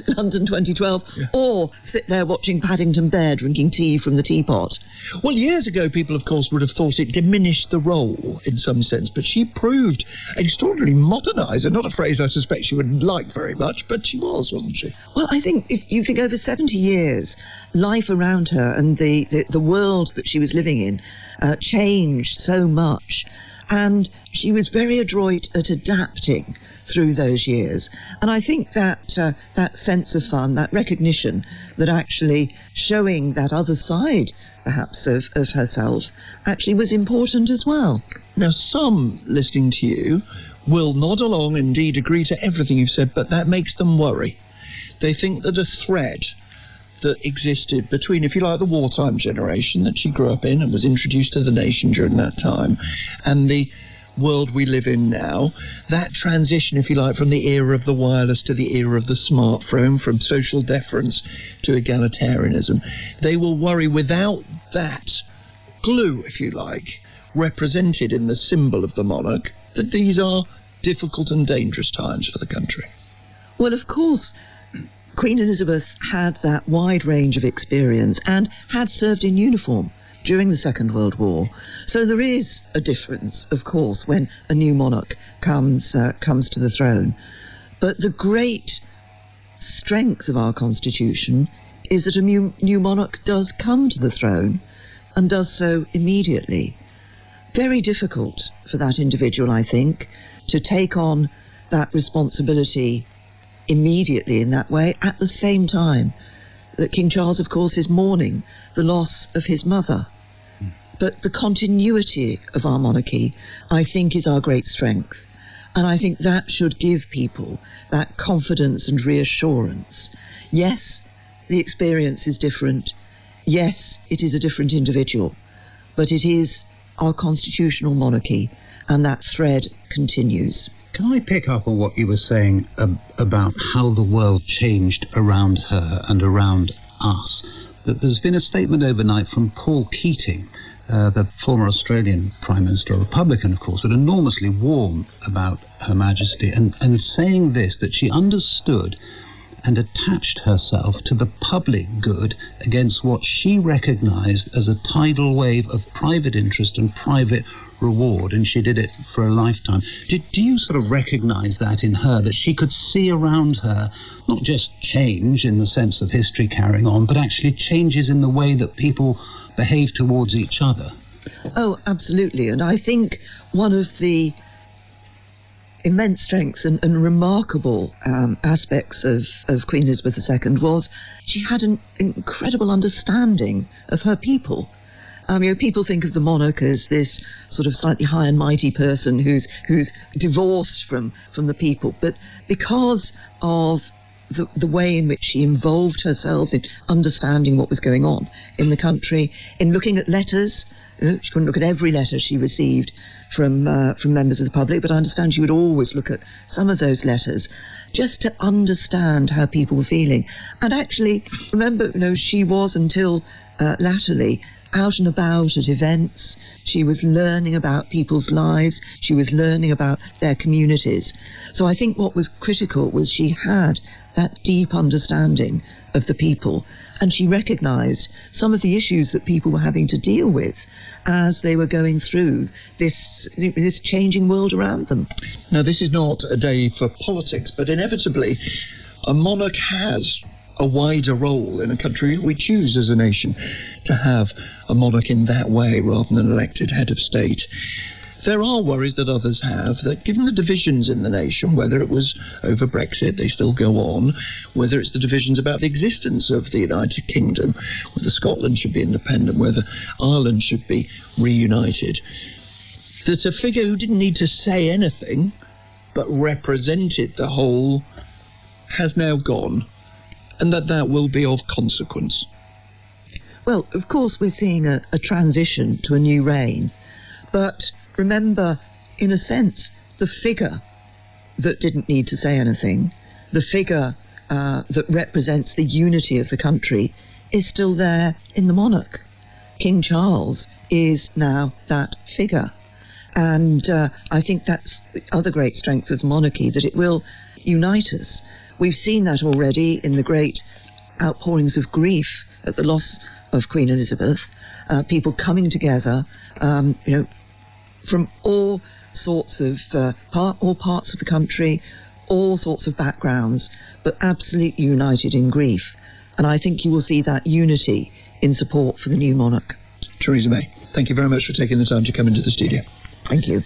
London twenty twelve, yeah, or sit there watching Paddington Bear drinking tea from the teapot? Well, years ago, people, of course, would have thought it diminished the role in some sense, but she proved an extraordinarily moderniser, not a phrase I suspect she wouldn't like very much, but she was, wasn't she? Well, I think if you think over seventy years, life around her and the, the, the world that she was living in uh, changed so much, and she was very adroit at adapting through those years. And I think that uh, that sense of fun, that recognition that actually showing that other side perhaps of, of herself actually was important as well. Now, some listening to you will nod along, indeed agree to everything you've said, but that makes them worry. They think that a thread that existed between, if you like, the wartime generation that she grew up in and was introduced to the nation during that time and the world we live in now, that transition, if you like, from the era of the wireless to the era of the smartphone, from social deference to egalitarianism, they will worry without that glue, if you like, represented in the symbol of the monarch, that these are difficult and dangerous times for the country. Well, of course, Queen Elizabeth had that wide range of experience and had served in uniform during the Second World War. So there is a difference, of course, when a new monarch comes, uh, comes to the throne. But the great strength of our Constitution is that a new, new monarch does come to the throne and does so immediately. Very difficult for that individual, I think, to take on that responsibility immediately in that way, at the same time that King Charles, of course, is mourning the loss of his mother. Mm. But the continuity of our monarchy, I think, is our great strength. And I think that should give people that confidence and reassurance. Yes, the experience is different. Yes, it is a different individual. But it is our constitutional monarchy, and that thread continues. Can I pick up on what you were saying um, about how the world changed around her and around us? That there's been a statement overnight from Paul Keating, uh, the former Australian Prime Minister, Republican, of course, but enormously warm about Her Majesty, and, and saying this, that she understood and attached herself to the public good against what she recognised as a tidal wave of private interest and private reward, and she did it for a lifetime. Did, do you sort of recognise that in her, that she could see around her not just change in the sense of history carrying on, but actually changes in the way that people behave towards each other? Oh, absolutely. And I think one of the immense strengths and, and remarkable um, aspects of, of Queen Elizabeth the Second was she had an incredible understanding of her people. Um, you know, people think of the monarch as this sort of slightly high and mighty person who's who's divorced from, from the people. But because of the, the way in which she involved herself in understanding what was going on in the country, in looking at letters, you know, she couldn't look at every letter she received from uh, from members of the public, but I understand she would always look at some of those letters just to understand how people were feeling. And actually, remember, you know, she was until uh, latterly out and about at events. She was learning about people's lives. She was learning about their communities. So I think what was critical was she had that deep understanding of the people, and she recognised some of the issues that people were having to deal with as they were going through this this changing world around them. Now, this is not a day for politics, but inevitably a monarch has a wider role in a country. We choose as a nation to have a monarch in that way rather than an elected head of state. There are worries that others have that, given the divisions in the nation, whether it was over Brexit, they still go on, whether it's the divisions about the existence of the United Kingdom, whether Scotland should be independent, whether Ireland should be reunited, that a figure who didn't need to say anything but represented the whole has now gone, and that that will be of consequence. Well, of course we're seeing a, a transition to a new reign, but remember, in a sense, the figure that didn't need to say anything, the figure uh, that represents the unity of the country, is still there in the monarch. King Charles is now that figure. And uh, I think that's the other great strength of the monarchy, that it will unite us. We've seen that already in the great outpourings of grief at the loss of Queen Elizabeth, uh, people coming together, um, you know, from all sorts of uh, part, all parts of the country, all sorts of backgrounds, but absolutely united in grief. And I think you will see that unity in support for the new monarch. Theresa May, thank you very much for taking the time to come into the studio. Thank you.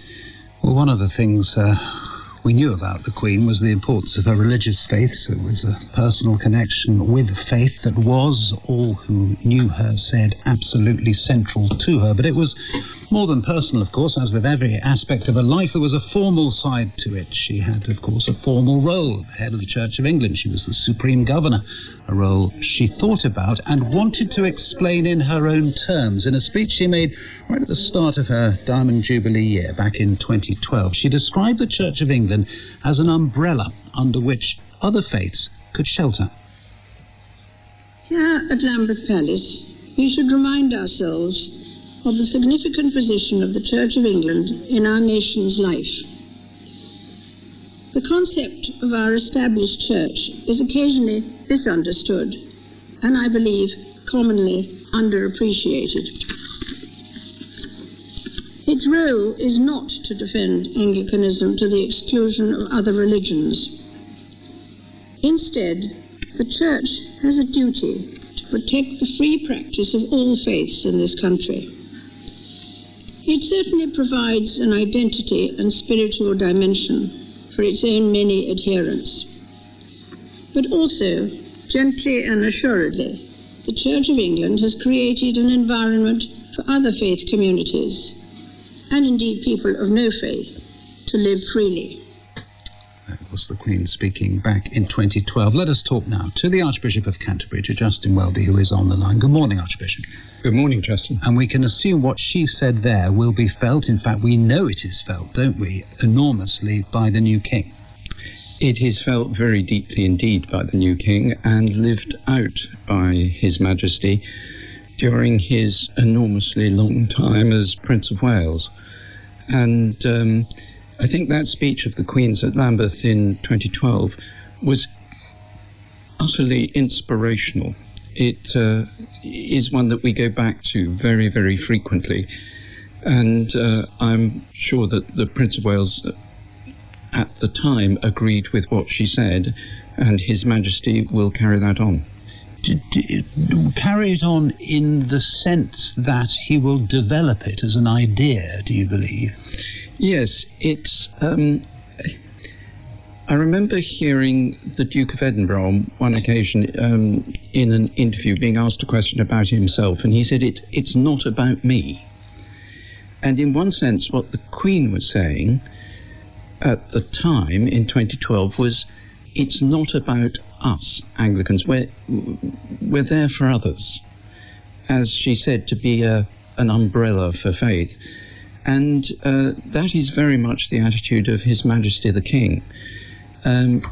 Well, one of the things uh, we knew about the Queen was the importance of her religious faith, so it was a personal connection with faith that was, all who knew her said, absolutely central to her. But it was more than personal, of course. As with every aspect of her life, there was a formal side to it. She had, of course, a formal role, head of the Church of England. She was the Supreme Governor, a role she thought about and wanted to explain in her own terms. In a speech she made right at the start of her Diamond Jubilee year back in twenty twelve, she described the Church of England as an umbrella under which other faiths could shelter. Here at Lambeth Palace, we should remind ourselves of the significant position of the Church of England in our nation's life. The concept of our established church is occasionally misunderstood and, I believe, commonly underappreciated. Its role is not to defend Anglicanism to the exclusion of other religions. Instead, the Church has a duty to protect the free practice of all faiths in this country. It certainly provides an identity and spiritual dimension for its own many adherents. But also, gently and assuredly, the Church of England has created an environment for other faith communities, and indeed people of no faith, to live freely. That was the Queen speaking back in twenty twelve. Let us talk now to the Archbishop of Canterbury, to Justin Welby, who is on the line. Good morning, Archbishop. Good morning, Justin. And we can assume what she said there will be felt. In fact, we know it is felt, don't we, enormously by the new King. It is felt very deeply indeed by the new King, and lived out by His Majesty during his enormously long time as Prince of Wales. And um, I think that speech of the Queen's at Lambeth in twenty twelve was utterly inspirational. It uh, is one that we go back to very, very frequently. And uh, I'm sure that the Prince of Wales at the time agreed with what she said, and His Majesty will carry that on. Carry it on in the sense that he will develop it as an idea, do you believe? Yes, it's... Um, I remember hearing the Duke of Edinburgh on one occasion um, in an interview being asked a question about himself, and he said, it, it's not about me. And in one sense, what the Queen was saying at the time in twenty twelve was, it's not about us, Anglicans. We're, we're there for others, as she said, to be a, an umbrella for faith. And uh, that is very much the attitude of His Majesty the King. Um,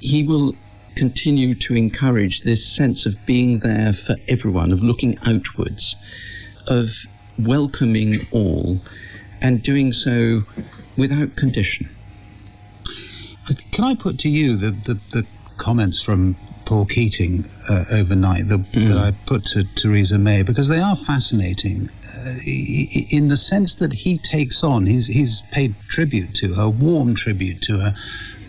he will continue to encourage this sense of being there for everyone, of looking outwards, of welcoming all, and doing so without condition. Can I put to you the, the, the comments from Paul Keating uh, overnight the, mm. that I put to Theresa May, because they are fascinating uh, in the sense that he takes on, he's, he's paid tribute to her, warm tribute to her,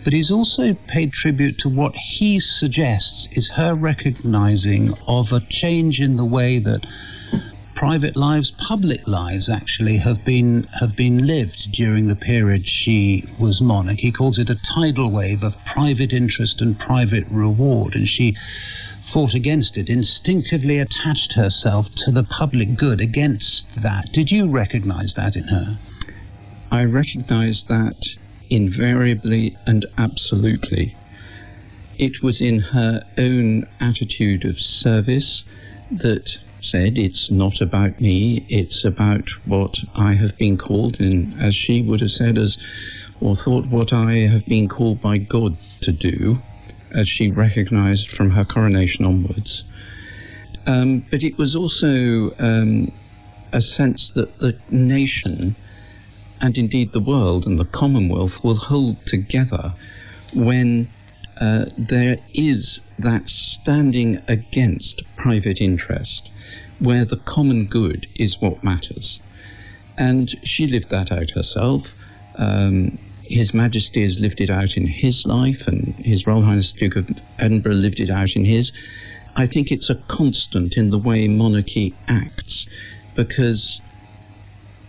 but he's also paid tribute to what he suggests is her recognising of a change in the way that private lives, public lives, actually have been have been lived during the period she was monarch. He calls it a tidal wave of private interest and private reward, and she fought against it, instinctively attached herself to the public good against that. Did you recognise that in her? I recognised that invariably and absolutely. It was in her own attitude of service that said, it's not about me, it's about what I have been called, and as she would have said, as or thought, what I have been called by God to do, as she recognised from her coronation onwards. Um, but it was also um, a sense that the nation, and indeed the world and the Commonwealth, will hold together when uh, there is that standing against private interest, where the common good is what matters. And she lived that out herself. Um, His Majesty has lived it out in his life, and His Royal Highness Duke of Edinburgh lived it out in his. I think it's a constant in the way monarchy acts, because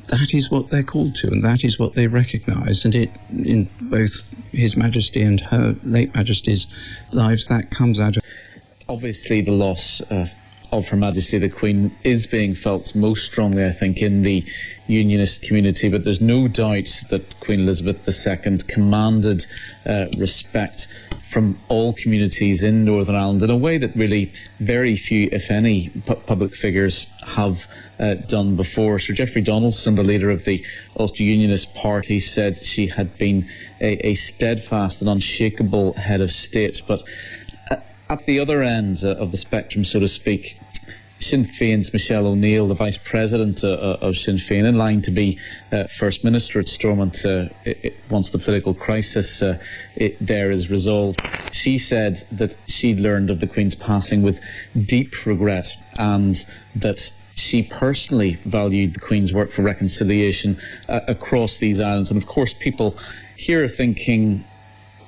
that is what they're called to, and that is what they recognise. And it, in both His Majesty and her late Majesty's lives, that comes out of... Obviously the loss of... of Her Majesty the Queen is being felt most strongly, I think, in the unionist community, but there's no doubt that Queen Elizabeth the Second commanded uh, respect from all communities in Northern Ireland in a way that really very few, if any, pu public figures have uh, done before. Sir Geoffrey Donaldson, the leader of the Ulster Unionist Party, said she had been a, a steadfast and unshakable head of state, but at the other end of the spectrum, so to speak, Sinn Féin's Michelle O'Neill, the Vice President uh, of Sinn Féin, in line to be uh, First Minister at Stormont uh, it, once the political crisis uh, it, there is resolved, she said that she'd learned of the Queen's passing with deep regret, and that she personally valued the Queen's work for reconciliation uh, across these islands. And of course people here are thinking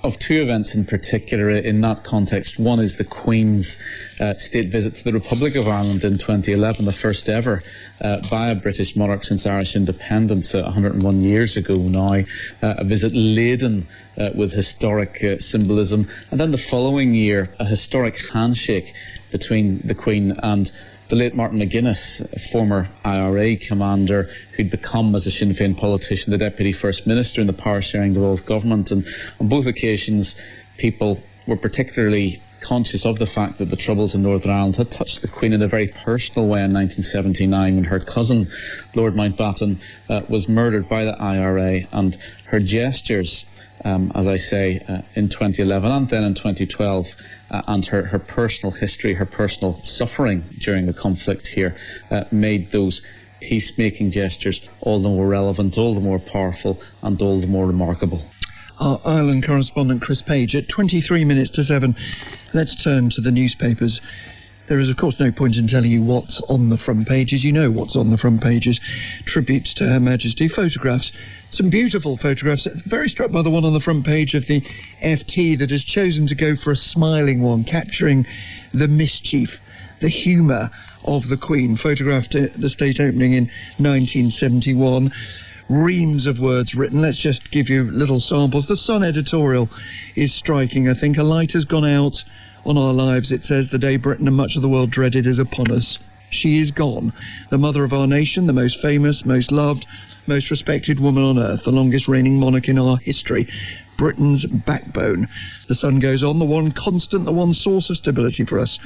of two events in particular in that context. One is the Queen's uh, state visit to the Republic of Ireland in twenty eleven, the first ever uh, by a British monarch since Irish independence uh, one hundred and one years ago now, uh, a visit laden uh, with historic uh, symbolism, and then the following year a historic handshake between the Queen and the late Martin McGuinness, former I R A commander, who'd become, as a Sinn Féin politician, the Deputy First Minister in the power-sharing devolved government. And on both occasions, people were particularly conscious of the fact that the Troubles in Northern Ireland had touched the Queen in a very personal way in nineteen seventy-nine, when her cousin, Lord Mountbatten, uh, was murdered by the I R A, and her gestures, Um, as I say, uh, in twenty eleven and then in twenty twelve, uh, and her, her personal history, her personal suffering during the conflict here, uh, made those peacemaking gestures all the more relevant, all the more powerful, and all the more remarkable. Our Ireland correspondent Chris Page at twenty-three minutes to seven. Let's turn to the newspapers. There is, of course, no point in telling you what's on the front pages. You know what's on the front pages. Tributes to Her Majesty, photographs, some beautiful photographs. Very struck by the one on the front page of the F T that has chosen to go for a smiling one, capturing the mischief, the humour of the Queen, photographed at the state opening in nineteen seventy-one. Reams of words written. Let's just give you little samples. The Sun editorial is striking, I think. A light has gone out on our lives, it says. The day Britain and much of the world dreaded is upon us. She is gone. The mother of our nation, the most famous, most loved, most respected woman on earth, the longest reigning monarch in our history. Britain's backbone. The Sun goes on. The one constant, the one source of stability for us.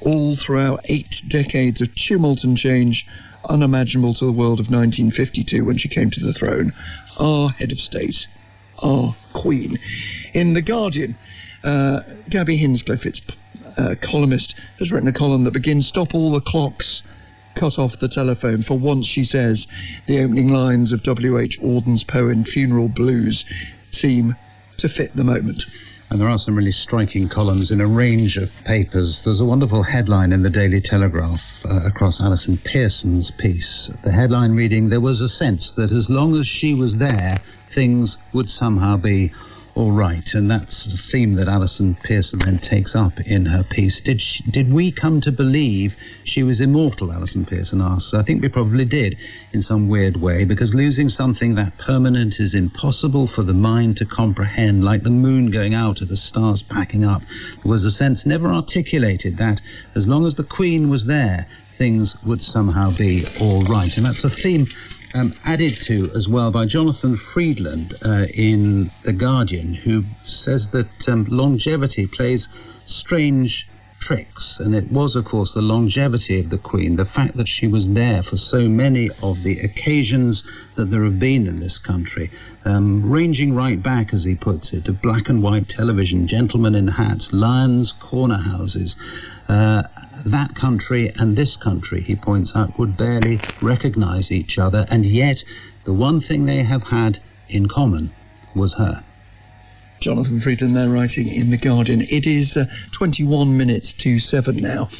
All throughout eight decades of tumult and change, unimaginable to the world of nineteen fifty-two when she came to the throne. Our head of state, our Queen. In The Guardian, uh, Gabby Hinscliffe, its uh, columnist, has written a column that begins, "Stop all the clocks, cut off the telephone." For once, she says, the opening lines of W H Auden's poem Funeral Blues seem to fit the moment. And there are some really striking columns in a range of papers. There's a wonderful headline in the Daily Telegraph uh, across Alison Pearson's piece. The headline reading, "There was a sense that as long as she was there, things would somehow be all right." And that's the theme that Alison Pearson then takes up in her piece. Did she, did we come to believe she was immortal, Alison Pearson asks. I think we probably did in some weird way, because losing something that permanent is impossible for the mind to comprehend, like the moon going out or the stars packing up. There was a sense never articulated that as long as the Queen was there, things would somehow be all right. And that's a theme Um, added to as well by Jonathan Friedland uh, in The Guardian, who says that um, longevity plays strange tricks. And it was, of course, the longevity of the Queen, the fact that she was there for so many of the occasions that there have been in this country, um, ranging right back, as he puts it, to black and white television, gentlemen in hats, lions, corner houses. Uh, that country and this country, he points out, would barely recognise each other, and yet the one thing they have had in common was her. Jonathan Friedland there, writing in The Guardian. It is uh, twenty-one minutes to seven now.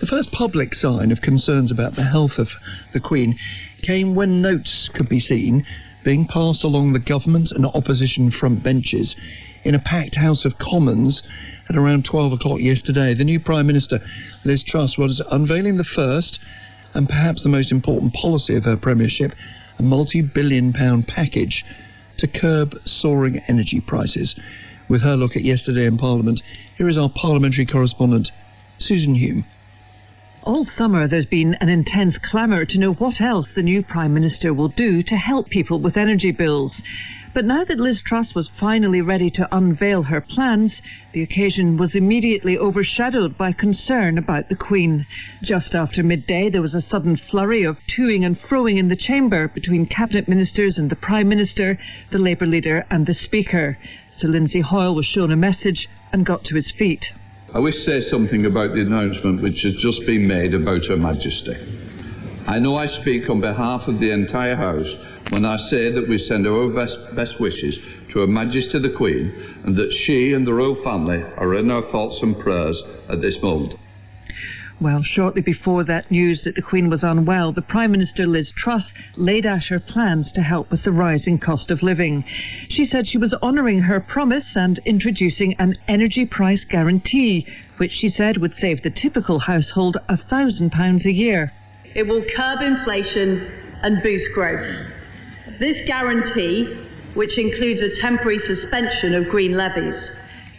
The first public sign of concerns about the health of the Queen came when notes could be seen being passed along the government and opposition front benches in a packed House of Commons at around twelve o'clock yesterday. The new Prime Minister, Liz Truss, was unveiling the first and perhaps the most important policy of her premiership, a multi-billion pound package to curb soaring energy prices. With her look at yesterday in Parliament, here is our parliamentary correspondent, Susan Hume. All summer there's been an intense clamour to know what else the new Prime Minister will do to help people with energy bills. But now that Liz Truss was finally ready to unveil her plans, the occasion was immediately overshadowed by concern about the Queen. Just after midday there was a sudden flurry of toing and froing in the chamber between Cabinet Ministers and the Prime Minister, the Labour leader and the Speaker. Sir Lindsay Hoyle was shown a message and got to his feet. I wish to say something about the announcement which has just been made about Her Majesty. I know I speak on behalf of the entire House when I say that we send our best, best wishes to Her Majesty the Queen, and that she and the royal family are in our thoughts and prayers at this moment. Well, shortly before that news that the Queen was unwell, the Prime Minister Liz Truss laid out her plans to help with the rising cost of living. She said she was honouring her promise and introducing an energy price guarantee, which she said would save the typical household one thousand pounds a year. It will curb inflation and boost growth. This guarantee, which includes a temporary suspension of green levies,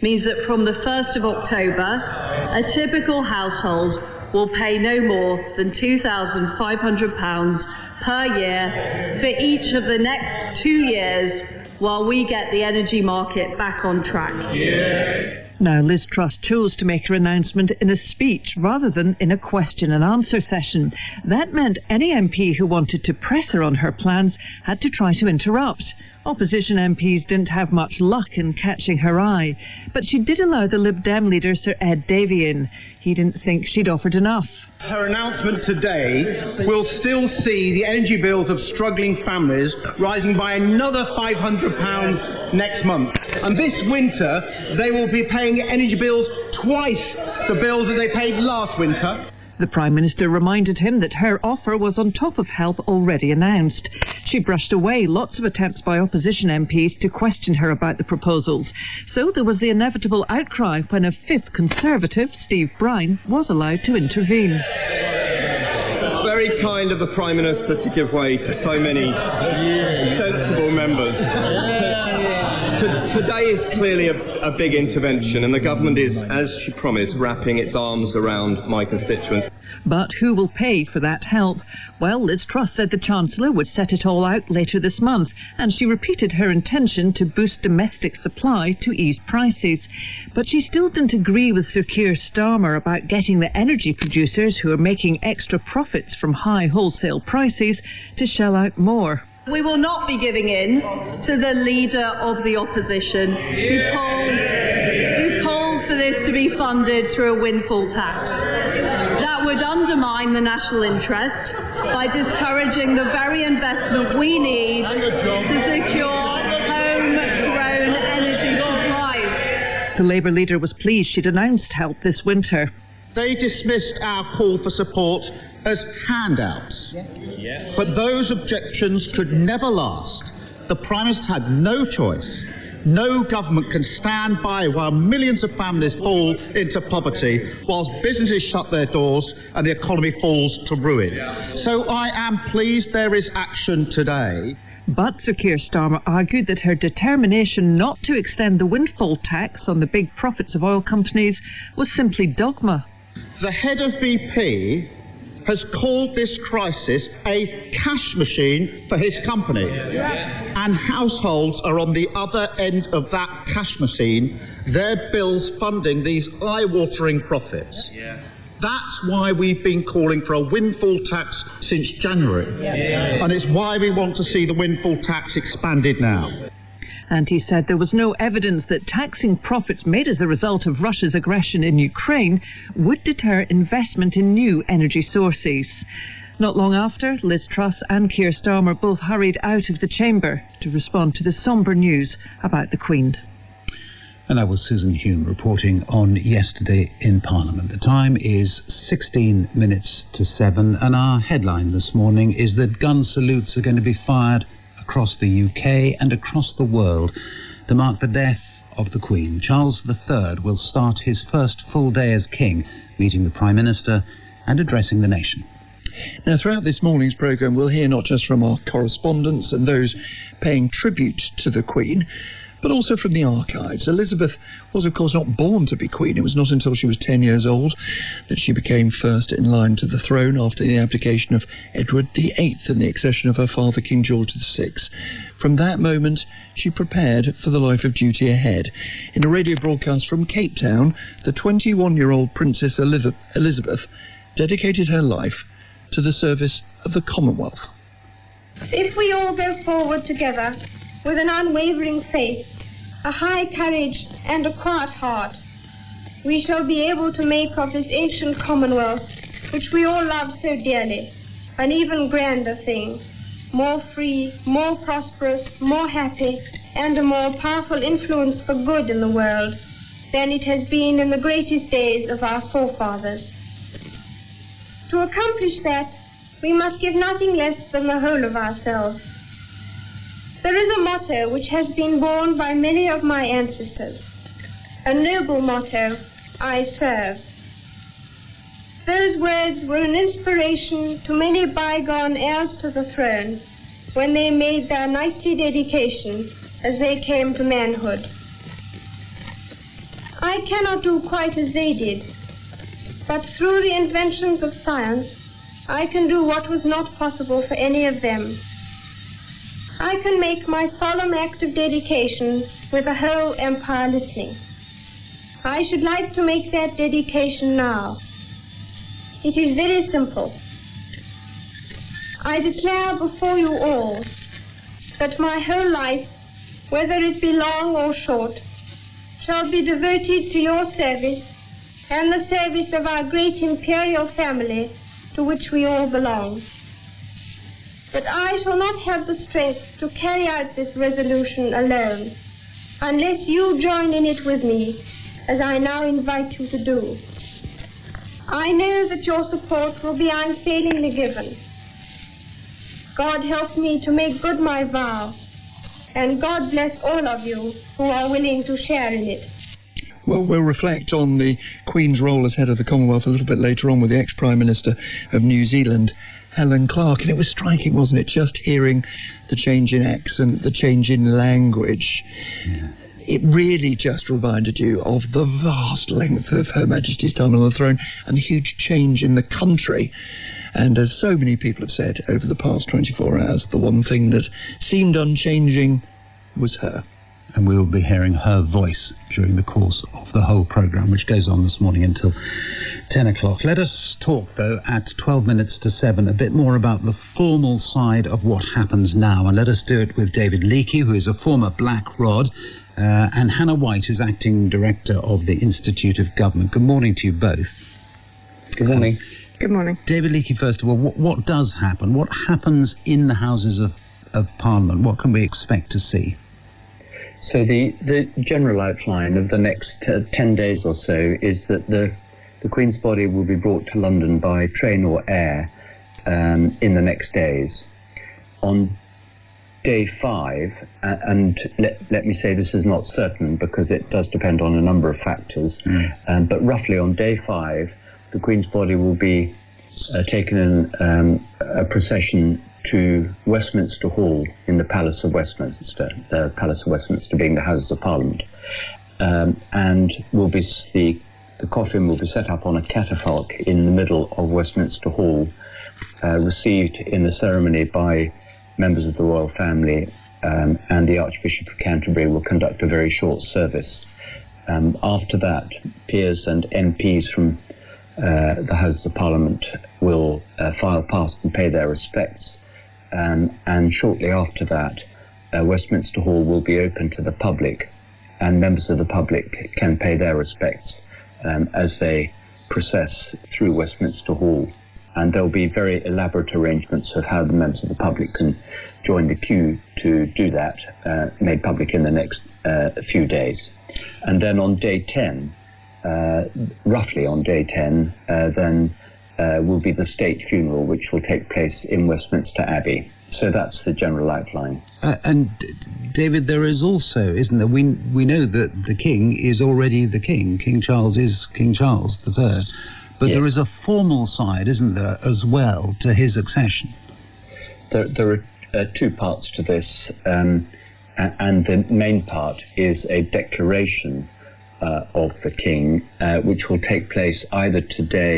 means that from the first of October, a typical household will pay no more than two thousand five hundred pounds per year for each of the next two years while we get the energy market back on track. Yeah. Now, Liz Truss chose to make her announcement in a speech rather than in a question and answer session. That meant any M P who wanted to press her on her plans had to try to interrupt. Opposition M Ps didn't have much luck in catching her eye, but she did allow the Lib Dem leader Sir Ed Davey in. He didn't think she'd offered enough. Her announcement today will still see the energy bills of struggling families rising by another five hundred pounds next month. And this winter, they will be paying energy bills twice the bills that they paid last winter. The Prime Minister reminded him that her offer was on top of help already announced. She brushed away lots of attempts by opposition M Ps to question her about the proposals. So there was the inevitable outcry when a fifth Conservative, Steve Brine, was allowed to intervene. Very kind of the Prime Minister to give way to so many sensible members. Today is clearly a, a big intervention, and the government is, as she promised, wrapping its arms around my constituents. But who will pay for that help? Well, Liz Truss said the Chancellor would set it all out later this month, and she repeated her intention to boost domestic supply to ease prices. But she still didn't agree with Sir Keir Starmer about getting the energy producers who are making extra profits from high wholesale prices to shell out more. We will not be giving in to the leader of the opposition who calls, who calls for this to be funded through a windfall tax. That would undermine the national interest by discouraging the very investment we need to secure homegrown energy supplies. The Labour leader was pleased she'd announced help this winter. They dismissed our call for support as handouts. Yeah. Yeah. But those objections could never last. The Prime Minister had no choice. No government can stand by while millions of families fall into poverty, whilst businesses shut their doors and the economy falls to ruin. Yeah. So I am pleased there is action today. But Sir Keir Starmer argued that her determination not to extend the windfall tax on the big profits of oil companies was simply dogma. The head of B P has called this crisis a cash machine for his company. And households are on the other end of that cash machine, their bills funding these eye-watering profits. That's why we've been calling for a windfall tax since January. And it's why we want to see the windfall tax expanded now. And he said there was no evidence that taxing profits made as a result of Russia's aggression in Ukraine would deter investment in new energy sources. Not long after, Liz Truss and Keir Starmer both hurried out of the chamber to respond to the sombre news about the Queen. And that was Susan Hume reporting on yesterday in Parliament. The time is sixteen minutes to seven, and our headline this morning is that gun salutes are going to be fired across the U K and across the world to mark the death of the Queen. Charles the Third will start his first full day as King, meeting the Prime Minister and addressing the nation. Now, throughout this morning's programme, we'll hear not just from our correspondents and those paying tribute to the Queen, but also from the archives. Elizabeth was, of course, not born to be Queen. It was not until she was ten years old that she became first in line to the throne after the abdication of Edward the Eighth and the accession of her father, King George the Sixth. From that moment, she prepared for the life of duty ahead. In a radio broadcast from Cape Town, the twenty-one-year-old Princess Elizabeth dedicated her life to the service of the Commonwealth. If we all go forward together, with an unwavering faith, a high courage and a quiet heart, we shall be able to make of this ancient Commonwealth, which we all love so dearly, an even grander thing, more free, more prosperous, more happy, and a more powerful influence for good in the world than it has been in the greatest days of our forefathers. To accomplish that, we must give nothing less than the whole of ourselves. There is a motto which has been borne by many of my ancestors, a noble motto, I serve. Those words were an inspiration to many bygone heirs to the throne when they made their knightly dedication as they came to manhood. I cannot do quite as they did, but through the inventions of science, I can do what was not possible for any of them. I can make my solemn act of dedication with the whole empire listening. I should like to make that dedication now. It is very simple. I declare before you all that my whole life, whether it be long or short, shall be devoted to your service and the service of our great imperial family to which we all belong. But I shall not have the strength to carry out this resolution alone, unless you join in it with me, as I now invite you to do. I know that your support will be unfailingly given. God help me to make good my vow, and God bless all of you who are willing to share in it. Well, we'll reflect on the Queen's role as head of the Commonwealth a little bit later on with the ex-Prime Minister of New Zealand, Helen Clark. And it was striking, wasn't it, just hearing the change in accent, the change in language. Yeah. It really just reminded you of the vast length of Her Majesty's time on the throne and the huge change in the country. And as so many people have said over the past twenty-four hours, the one thing that seemed unchanging was her. And we will be hearing her voice during the course of the whole programme, which goes on this morning until ten o'clock. Let us talk, though, at twelve minutes to seven, a bit more about the formal side of what happens now. And let us do it with David Leakey, who is a former Black Rod, uh, and Hannah White, who's acting director of the Institute of Government. Good morning to you both. Good morning. Good morning. David Leakey, first of all, what, what does happen? What happens in the Houses of, of Parliament? What can we expect to see? So the, the general outline of the next uh, ten days or so is that the, the Queen's body will be brought to London by train or air um, in the next days. On day five, uh, and let, let me say this is not certain because it does depend on a number of factors, mm. um, but roughly on day five, the Queen's body will be uh, taken in um, a procession to Westminster Hall in the Palace of Westminster, the Palace of Westminster being the Houses of Parliament, um, and will be the, the coffin will be set up on a catafalque in the middle of Westminster Hall, uh, received in a ceremony by members of the royal family, um, and the Archbishop of Canterbury will conduct a very short service. Um, after that, peers and M Ps from Uh, the Houses of Parliament will uh, file past and pay their respects, um, and shortly after that uh, Westminster Hall will be open to the public, and members of the public can pay their respects um, as they process through Westminster Hall, and there will be very elaborate arrangements of how the members of the public can join the queue to do that, uh, made public in the next uh, few days. And then on day ten, Uh, roughly on day ten, uh, then uh, will be the state funeral, which will take place in Westminster Abbey. So that's the general outline. Uh, and David, there is also, isn't there, we, we know that the King is already the King. King Charles is King Charles the Third, but yes, there is a formal side, isn't there, as well, to his accession? There, there are uh, two parts to this, um, and the main part is a declaration Uh, of the King, uh, which will take place either today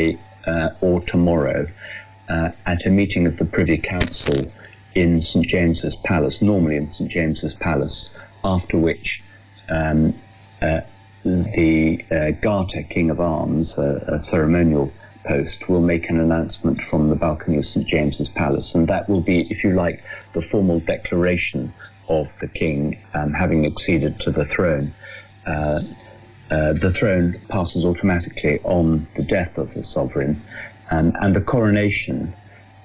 uh, or tomorrow uh, at a meeting of the Privy Council in St James's Palace, normally in St James's Palace, after which um, uh, the uh, Garter, King of Arms, uh, a ceremonial post, will make an announcement from the balcony of St James's Palace, and that will be, if you like, the formal declaration of the King um, having acceded to the throne. Uh, Uh, the throne passes automatically on the death of the sovereign, um, and the coronation,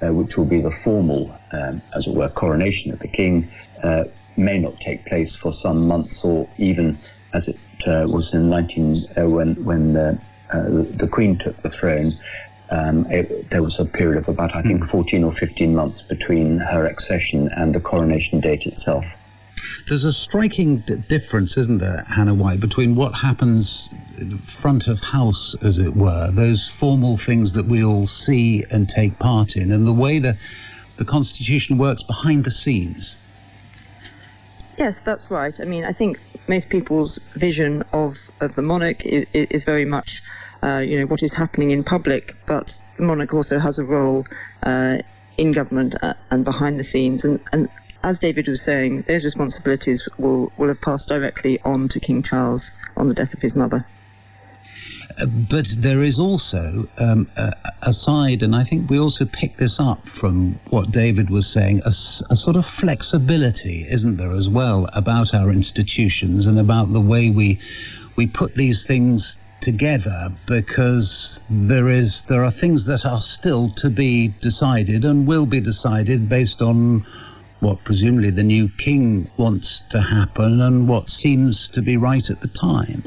uh, which will be the formal, um, as it were, coronation of the King, uh, may not take place for some months, or even as it uh, was in nineteen uh, when when the, uh, the Queen took the throne. Um, it, there was a period of about, I think, fourteen or fifteen months between her accession and the coronation date itself. There's a striking d difference, isn't there, Hannah White, between what happens in front of house, as it were, those formal things that we all see and take part in, and the way that the Constitution works behind the scenes. Yes, that's right. I mean, I think most people's vision of, of the monarch is, is very much, uh, you know, what is happening in public, but the monarch also has a role uh, in government and behind the scenes, and, and as David was saying, those responsibilities will, will have passed directly on to King Charles on the death of his mother. But there is also um, a, a side, and I think we also pick this up from what David was saying, a, a sort of flexibility, isn't there, as well, about our institutions and about the way we we put these things together, because there is there are things that are still to be decided and will be decided based on what presumably the new king wants to happen and what seems to be right at the time.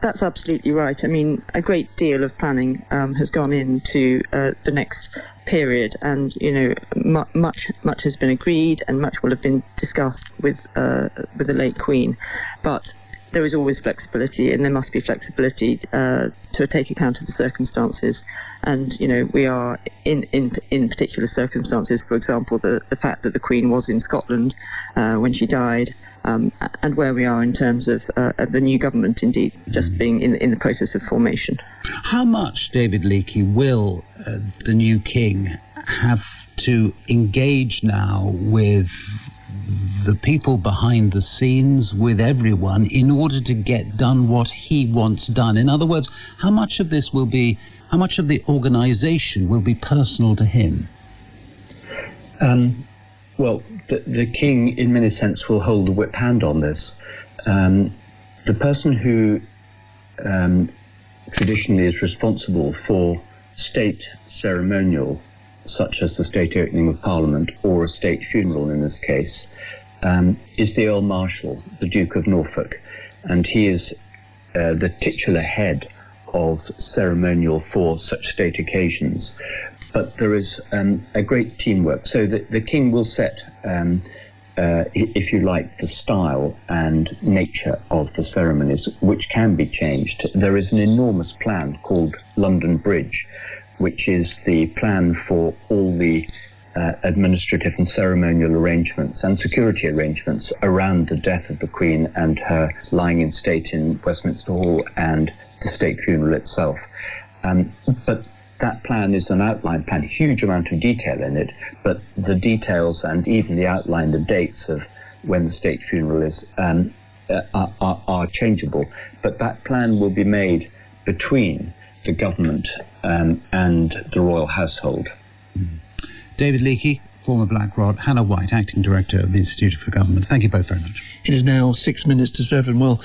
That's absolutely right. I mean, a great deal of planning um, has gone into uh, the next period, and you know, mu much much has been agreed, and much will have been discussed with uh, with the late Queen. But there is always flexibility, and there must be flexibility uh, to take account of the circumstances. And you know, we are in in in particular circumstances. For example, the the fact that the Queen was in Scotland uh, when she died. Um, and where we are in terms of, uh, of the new government, indeed, just being in, in the process of formation. How much, David Leakey, will uh, the new king have to engage now with the people behind the scenes, with everyone, in order to get done what he wants done? In other words, how much of this will be, how much of the organisation will be personal to him? Um, Well, the, the king, in many sense, will hold the whip hand on this. Um, the person who um, traditionally is responsible for state ceremonial, such as the state opening of Parliament or a state funeral in this case, um, is the Earl Marshal, the Duke of Norfolk, and he is uh, the titular head of ceremonial for such state occasions. But there is um, a great teamwork. So the, the king will set, um, uh, if you like, the style and nature of the ceremonies, which can be changed. There is an enormous plan called London Bridge, which is the plan for all the uh, administrative and ceremonial arrangements and security arrangements around the death of the Queen and her lying in state in Westminster Hall and the state funeral itself. Um, but that plan is an outline plan, huge amount of detail in it, but the details and even the outline, the dates of when the state funeral is, um, are, are, are changeable. But that plan will be made between the government um, and the royal household. Mm. David Leakey, former Blackrod, Hannah White, acting director of the Institute for Government. Thank you both very much. It is now six minutes to seven. Well,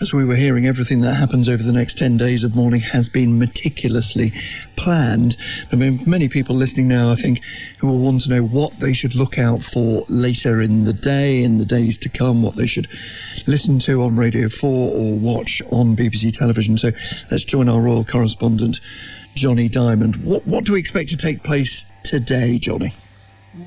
as we were hearing, everything that happens over the next ten days of mourning has been meticulously planned. There are many people listening now, I think, who will want to know what they should look out for later in the day, in the days to come, what they should listen to on Radio four or watch on B B C television. So let's join our royal correspondent, Johnny Diamond. What, what do we expect to take place today, Johnny?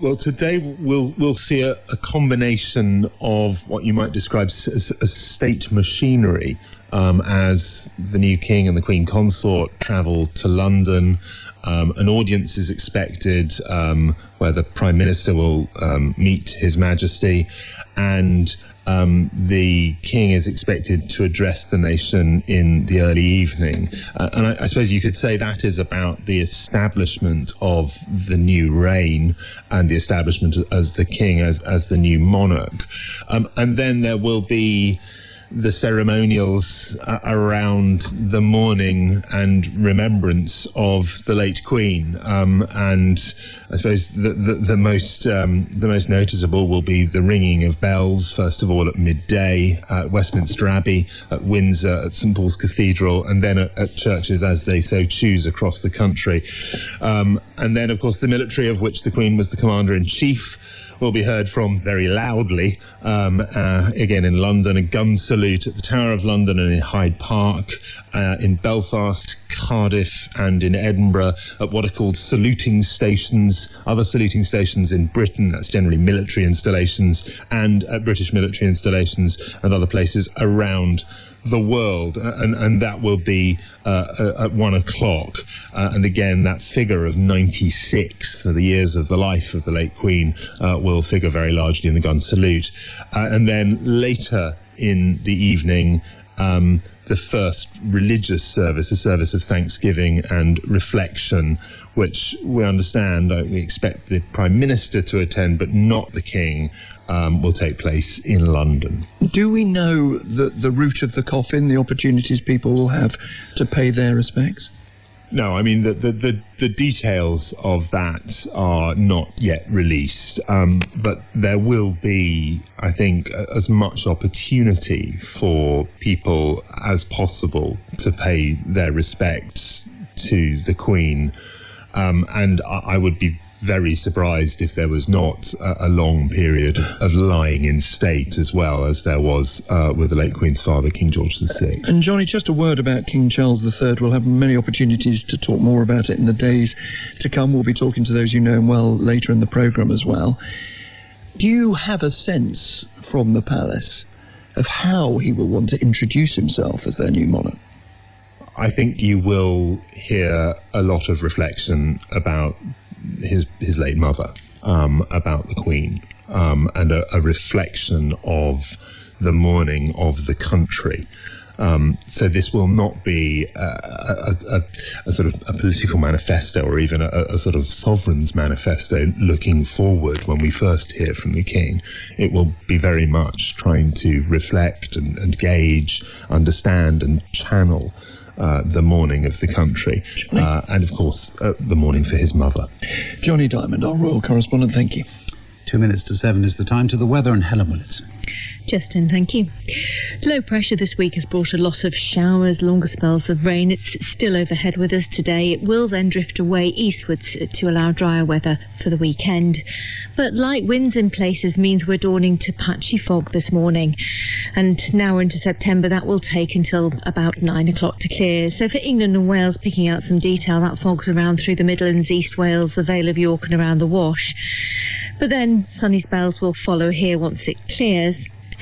Well, today we'll we'll see a, a combination of what you might describe as, as state machinery, um, as the new king and the Queen Consort travel to London. Um, an audience is expected um, where the Prime Minister will um, meet His Majesty, and um, the king is expected to address the nation in the early evening. Uh, and I, I suppose you could say that is about the establishment of the new reign and the establishment as the king, as, as the new monarch. Um, and then there will be the ceremonials uh, around the mourning and remembrance of the late Queen, um, and I suppose the the, the most um, the most noticeable will be the ringing of bells. First of all, at midday at Westminster Abbey, at Windsor, at Saint Paul's Cathedral, and then at, at churches as they so choose across the country. Um, and then, of course, the military, of which the Queen was the Commander in Chief, will be heard from very loudly, um, uh, again in London, a gun salute at the Tower of London and in Hyde Park, uh, in Belfast, Cardiff and in Edinburgh, at what are called saluting stations, other saluting stations in Britain, that's generally military installations, and at British military installations and other places around the world, and, and that will be uh, at one o'clock. Uh, and again, that figure of ninety-six for the years of the life of the late Queen uh, will figure very largely in the gun salute. Uh, and then later in the evening, um, the first religious service, a service of thanksgiving and reflection, which we understand, we expect the Prime Minister to attend, but not the King, um, will take place in London. Do we know the, the route of the coffin, the opportunities people will have to pay their respects? No, I mean, the, the, the, the details of that are not yet released, um, but there will be, I think, as much opportunity for people as possible to pay their respects to the Queen, um, and I, I would be very surprised if there was not a, a long period of lying in state, as well as there was uh, with the late Queen's father, King George the sixth. And Johnny, just a word about King Charles the third. We'll have many opportunities to talk more about it in the days to come. We'll be talking to those you know him well later in the programme as well. Do you have a sense from the palace of how he will want to introduce himself as their new monarch? I think you will hear a lot of reflection about his his late mother, um, about the Queen, um, and a, a reflection of the mourning of the country. Um, so this will not be a, a, a, a sort of a political manifesto or even a, a sort of sovereign's manifesto looking forward when we first hear from the King. It will be very much trying to reflect and, and gauge, understand and channel Uh, the mourning of the country, uh, and of course uh, the mourning for his mother. Johnny Diamond, our royal correspondent, thank you. Two minutes to seven is the time to the weather, and Helen Willis. Justin, thank you. Low pressure this week has brought a lot of showers, longer spells of rain. It's still overhead with us today. It will then drift away eastwards to allow drier weather for the weekend. But light winds in places means we're dawning to patchy fog this morning. And now we're into September, that will take until about nine o'clock to clear. So for England and Wales, picking out some detail, that fog's around through the Midlands, East Wales, the Vale of York and around the Wash. But then sunny spells will follow here once it clears.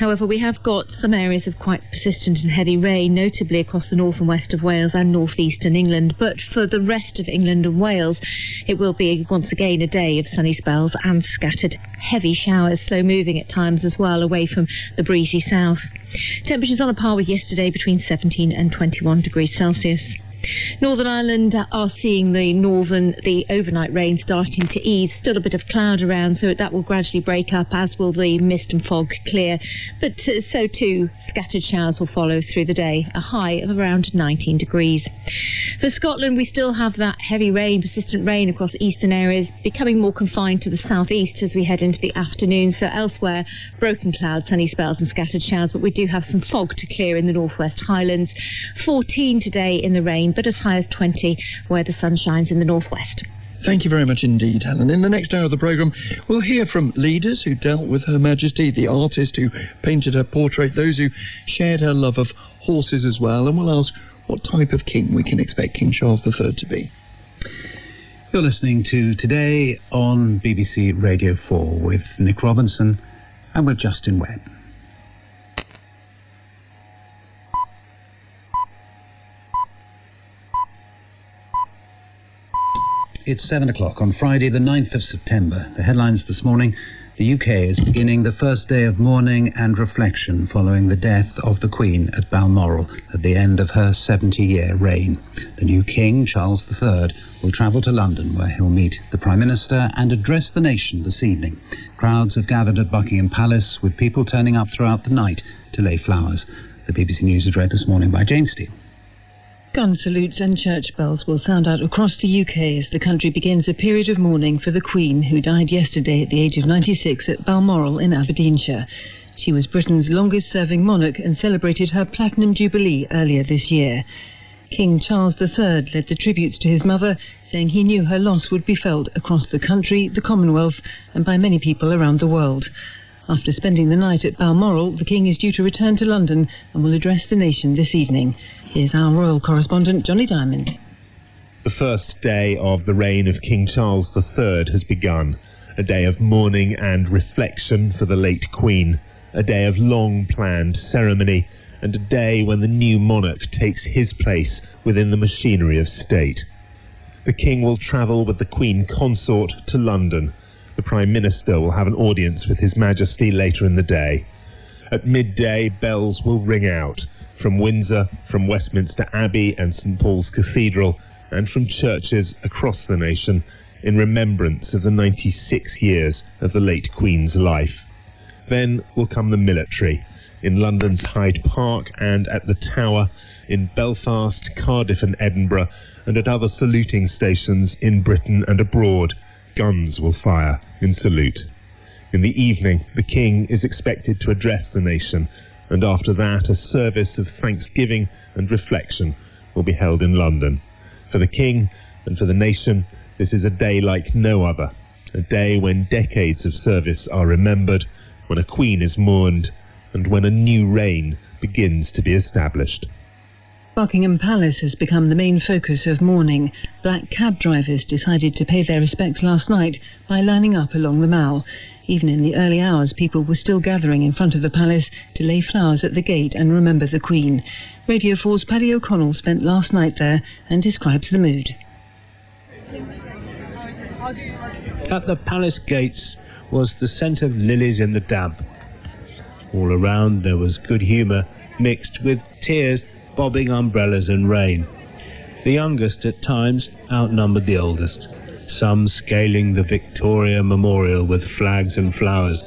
However, we have got some areas of quite persistent and heavy rain, notably across the north and west of Wales and northeastern England. But for the rest of England and Wales, it will be once again a day of sunny spells and scattered heavy showers, slow moving at times as well, away from the breezy south. Temperatures on a par with yesterday, between seventeen and twenty-one degrees Celsius. Northern Ireland are seeing the northern, the overnight rain starting to ease. Still a bit of cloud around, so that will gradually break up, as will the mist and fog clear. But uh, so too, scattered showers will follow through the day, a high of around nineteen degrees. For Scotland, we still have that heavy rain, persistent rain across eastern areas, becoming more confined to the southeast as we head into the afternoon. So elsewhere, broken clouds, sunny spells and scattered showers, but we do have some fog to clear in the northwest Highlands. fourteen today in the rain, but as high as twenty where the sun shines in the northwest. Thank you very much indeed, Helen. In the next hour of the programme, we'll hear from leaders who dealt with Her Majesty, the artist who painted her portrait, those who shared her love of horses as well, and we'll ask what type of king we can expect King Charles the third to be. You're listening to Today on B B C Radio four with Nick Robinson and with Justin Webb. It's seven o'clock on Friday the ninth of September. The headlines this morning: the U K is beginning the first day of mourning and reflection following the death of the Queen at Balmoral at the end of her seventy-year reign. The new King, Charles the third, will travel to London, where he'll meet the Prime Minister and address the nation this evening. Crowds have gathered at Buckingham Palace, with people turning up throughout the night to lay flowers. The B B C News is read this morning by Jane Steele. Gun salutes and church bells will sound out across the U K as the country begins a period of mourning for the Queen, who died yesterday at the age of ninety-six at Balmoral in Aberdeenshire. She was Britain's longest-serving monarch and celebrated her Platinum Jubilee earlier this year. King Charles the third led the tributes to his mother, saying he knew her loss would be felt across the country, the Commonwealth, and by many people around the world. After spending the night at Balmoral, the King is due to return to London and will address the nation this evening. Here's our royal correspondent, Johnny Diamond. The first day of the reign of King Charles the third has begun. A day of mourning and reflection for the late Queen. A day of long-planned ceremony. And a day when the new monarch takes his place within the machinery of state. The King will travel with the Queen Consort to London. The Prime Minister will have an audience with His Majesty later in the day. At midday, bells will ring out from Windsor, from Westminster Abbey and St Paul's Cathedral, and from churches across the nation in remembrance of the ninety-six years of the late Queen's life. Then will come the military, in London's Hyde Park and at the Tower, in Belfast, Cardiff and Edinburgh, and at other saluting stations in Britain and abroad. Guns will fire in salute. In the evening, the King is expected to address the nation, and after that a service of thanksgiving and reflection will be held in London. For the King and for the nation, this is a day like no other, a day when decades of service are remembered, when a Queen is mourned, and when a new reign begins to be established. Buckingham Palace has become the main focus of mourning. Black cab drivers decided to pay their respects last night by lining up along the Mall. Even in the early hours, people were still gathering in front of the palace to lay flowers at the gate and remember the Queen. Radio four's Paddy O'Connell spent last night there and describes the mood. At the palace gates was the scent of lilies in the damp. All around there was good humour mixed with tears, bobbing umbrellas and rain. The youngest at times outnumbered the oldest, some scaling the Victoria Memorial with flags and flowers.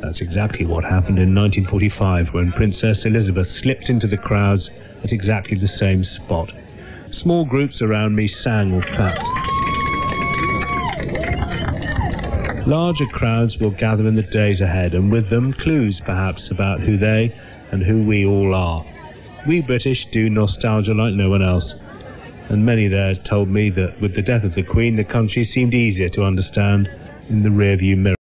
That's exactly what happened in nineteen forty-five, when Princess Elizabeth slipped into the crowds at exactly the same spot. Small groups around me sang or clapped. Larger crowds will gather in the days ahead, and with them clues perhaps about who they and who we all are. We British do nostalgia like no one else, and many there told me that with the death of the Queen, the country seemed easier to understand in the rearview mirror.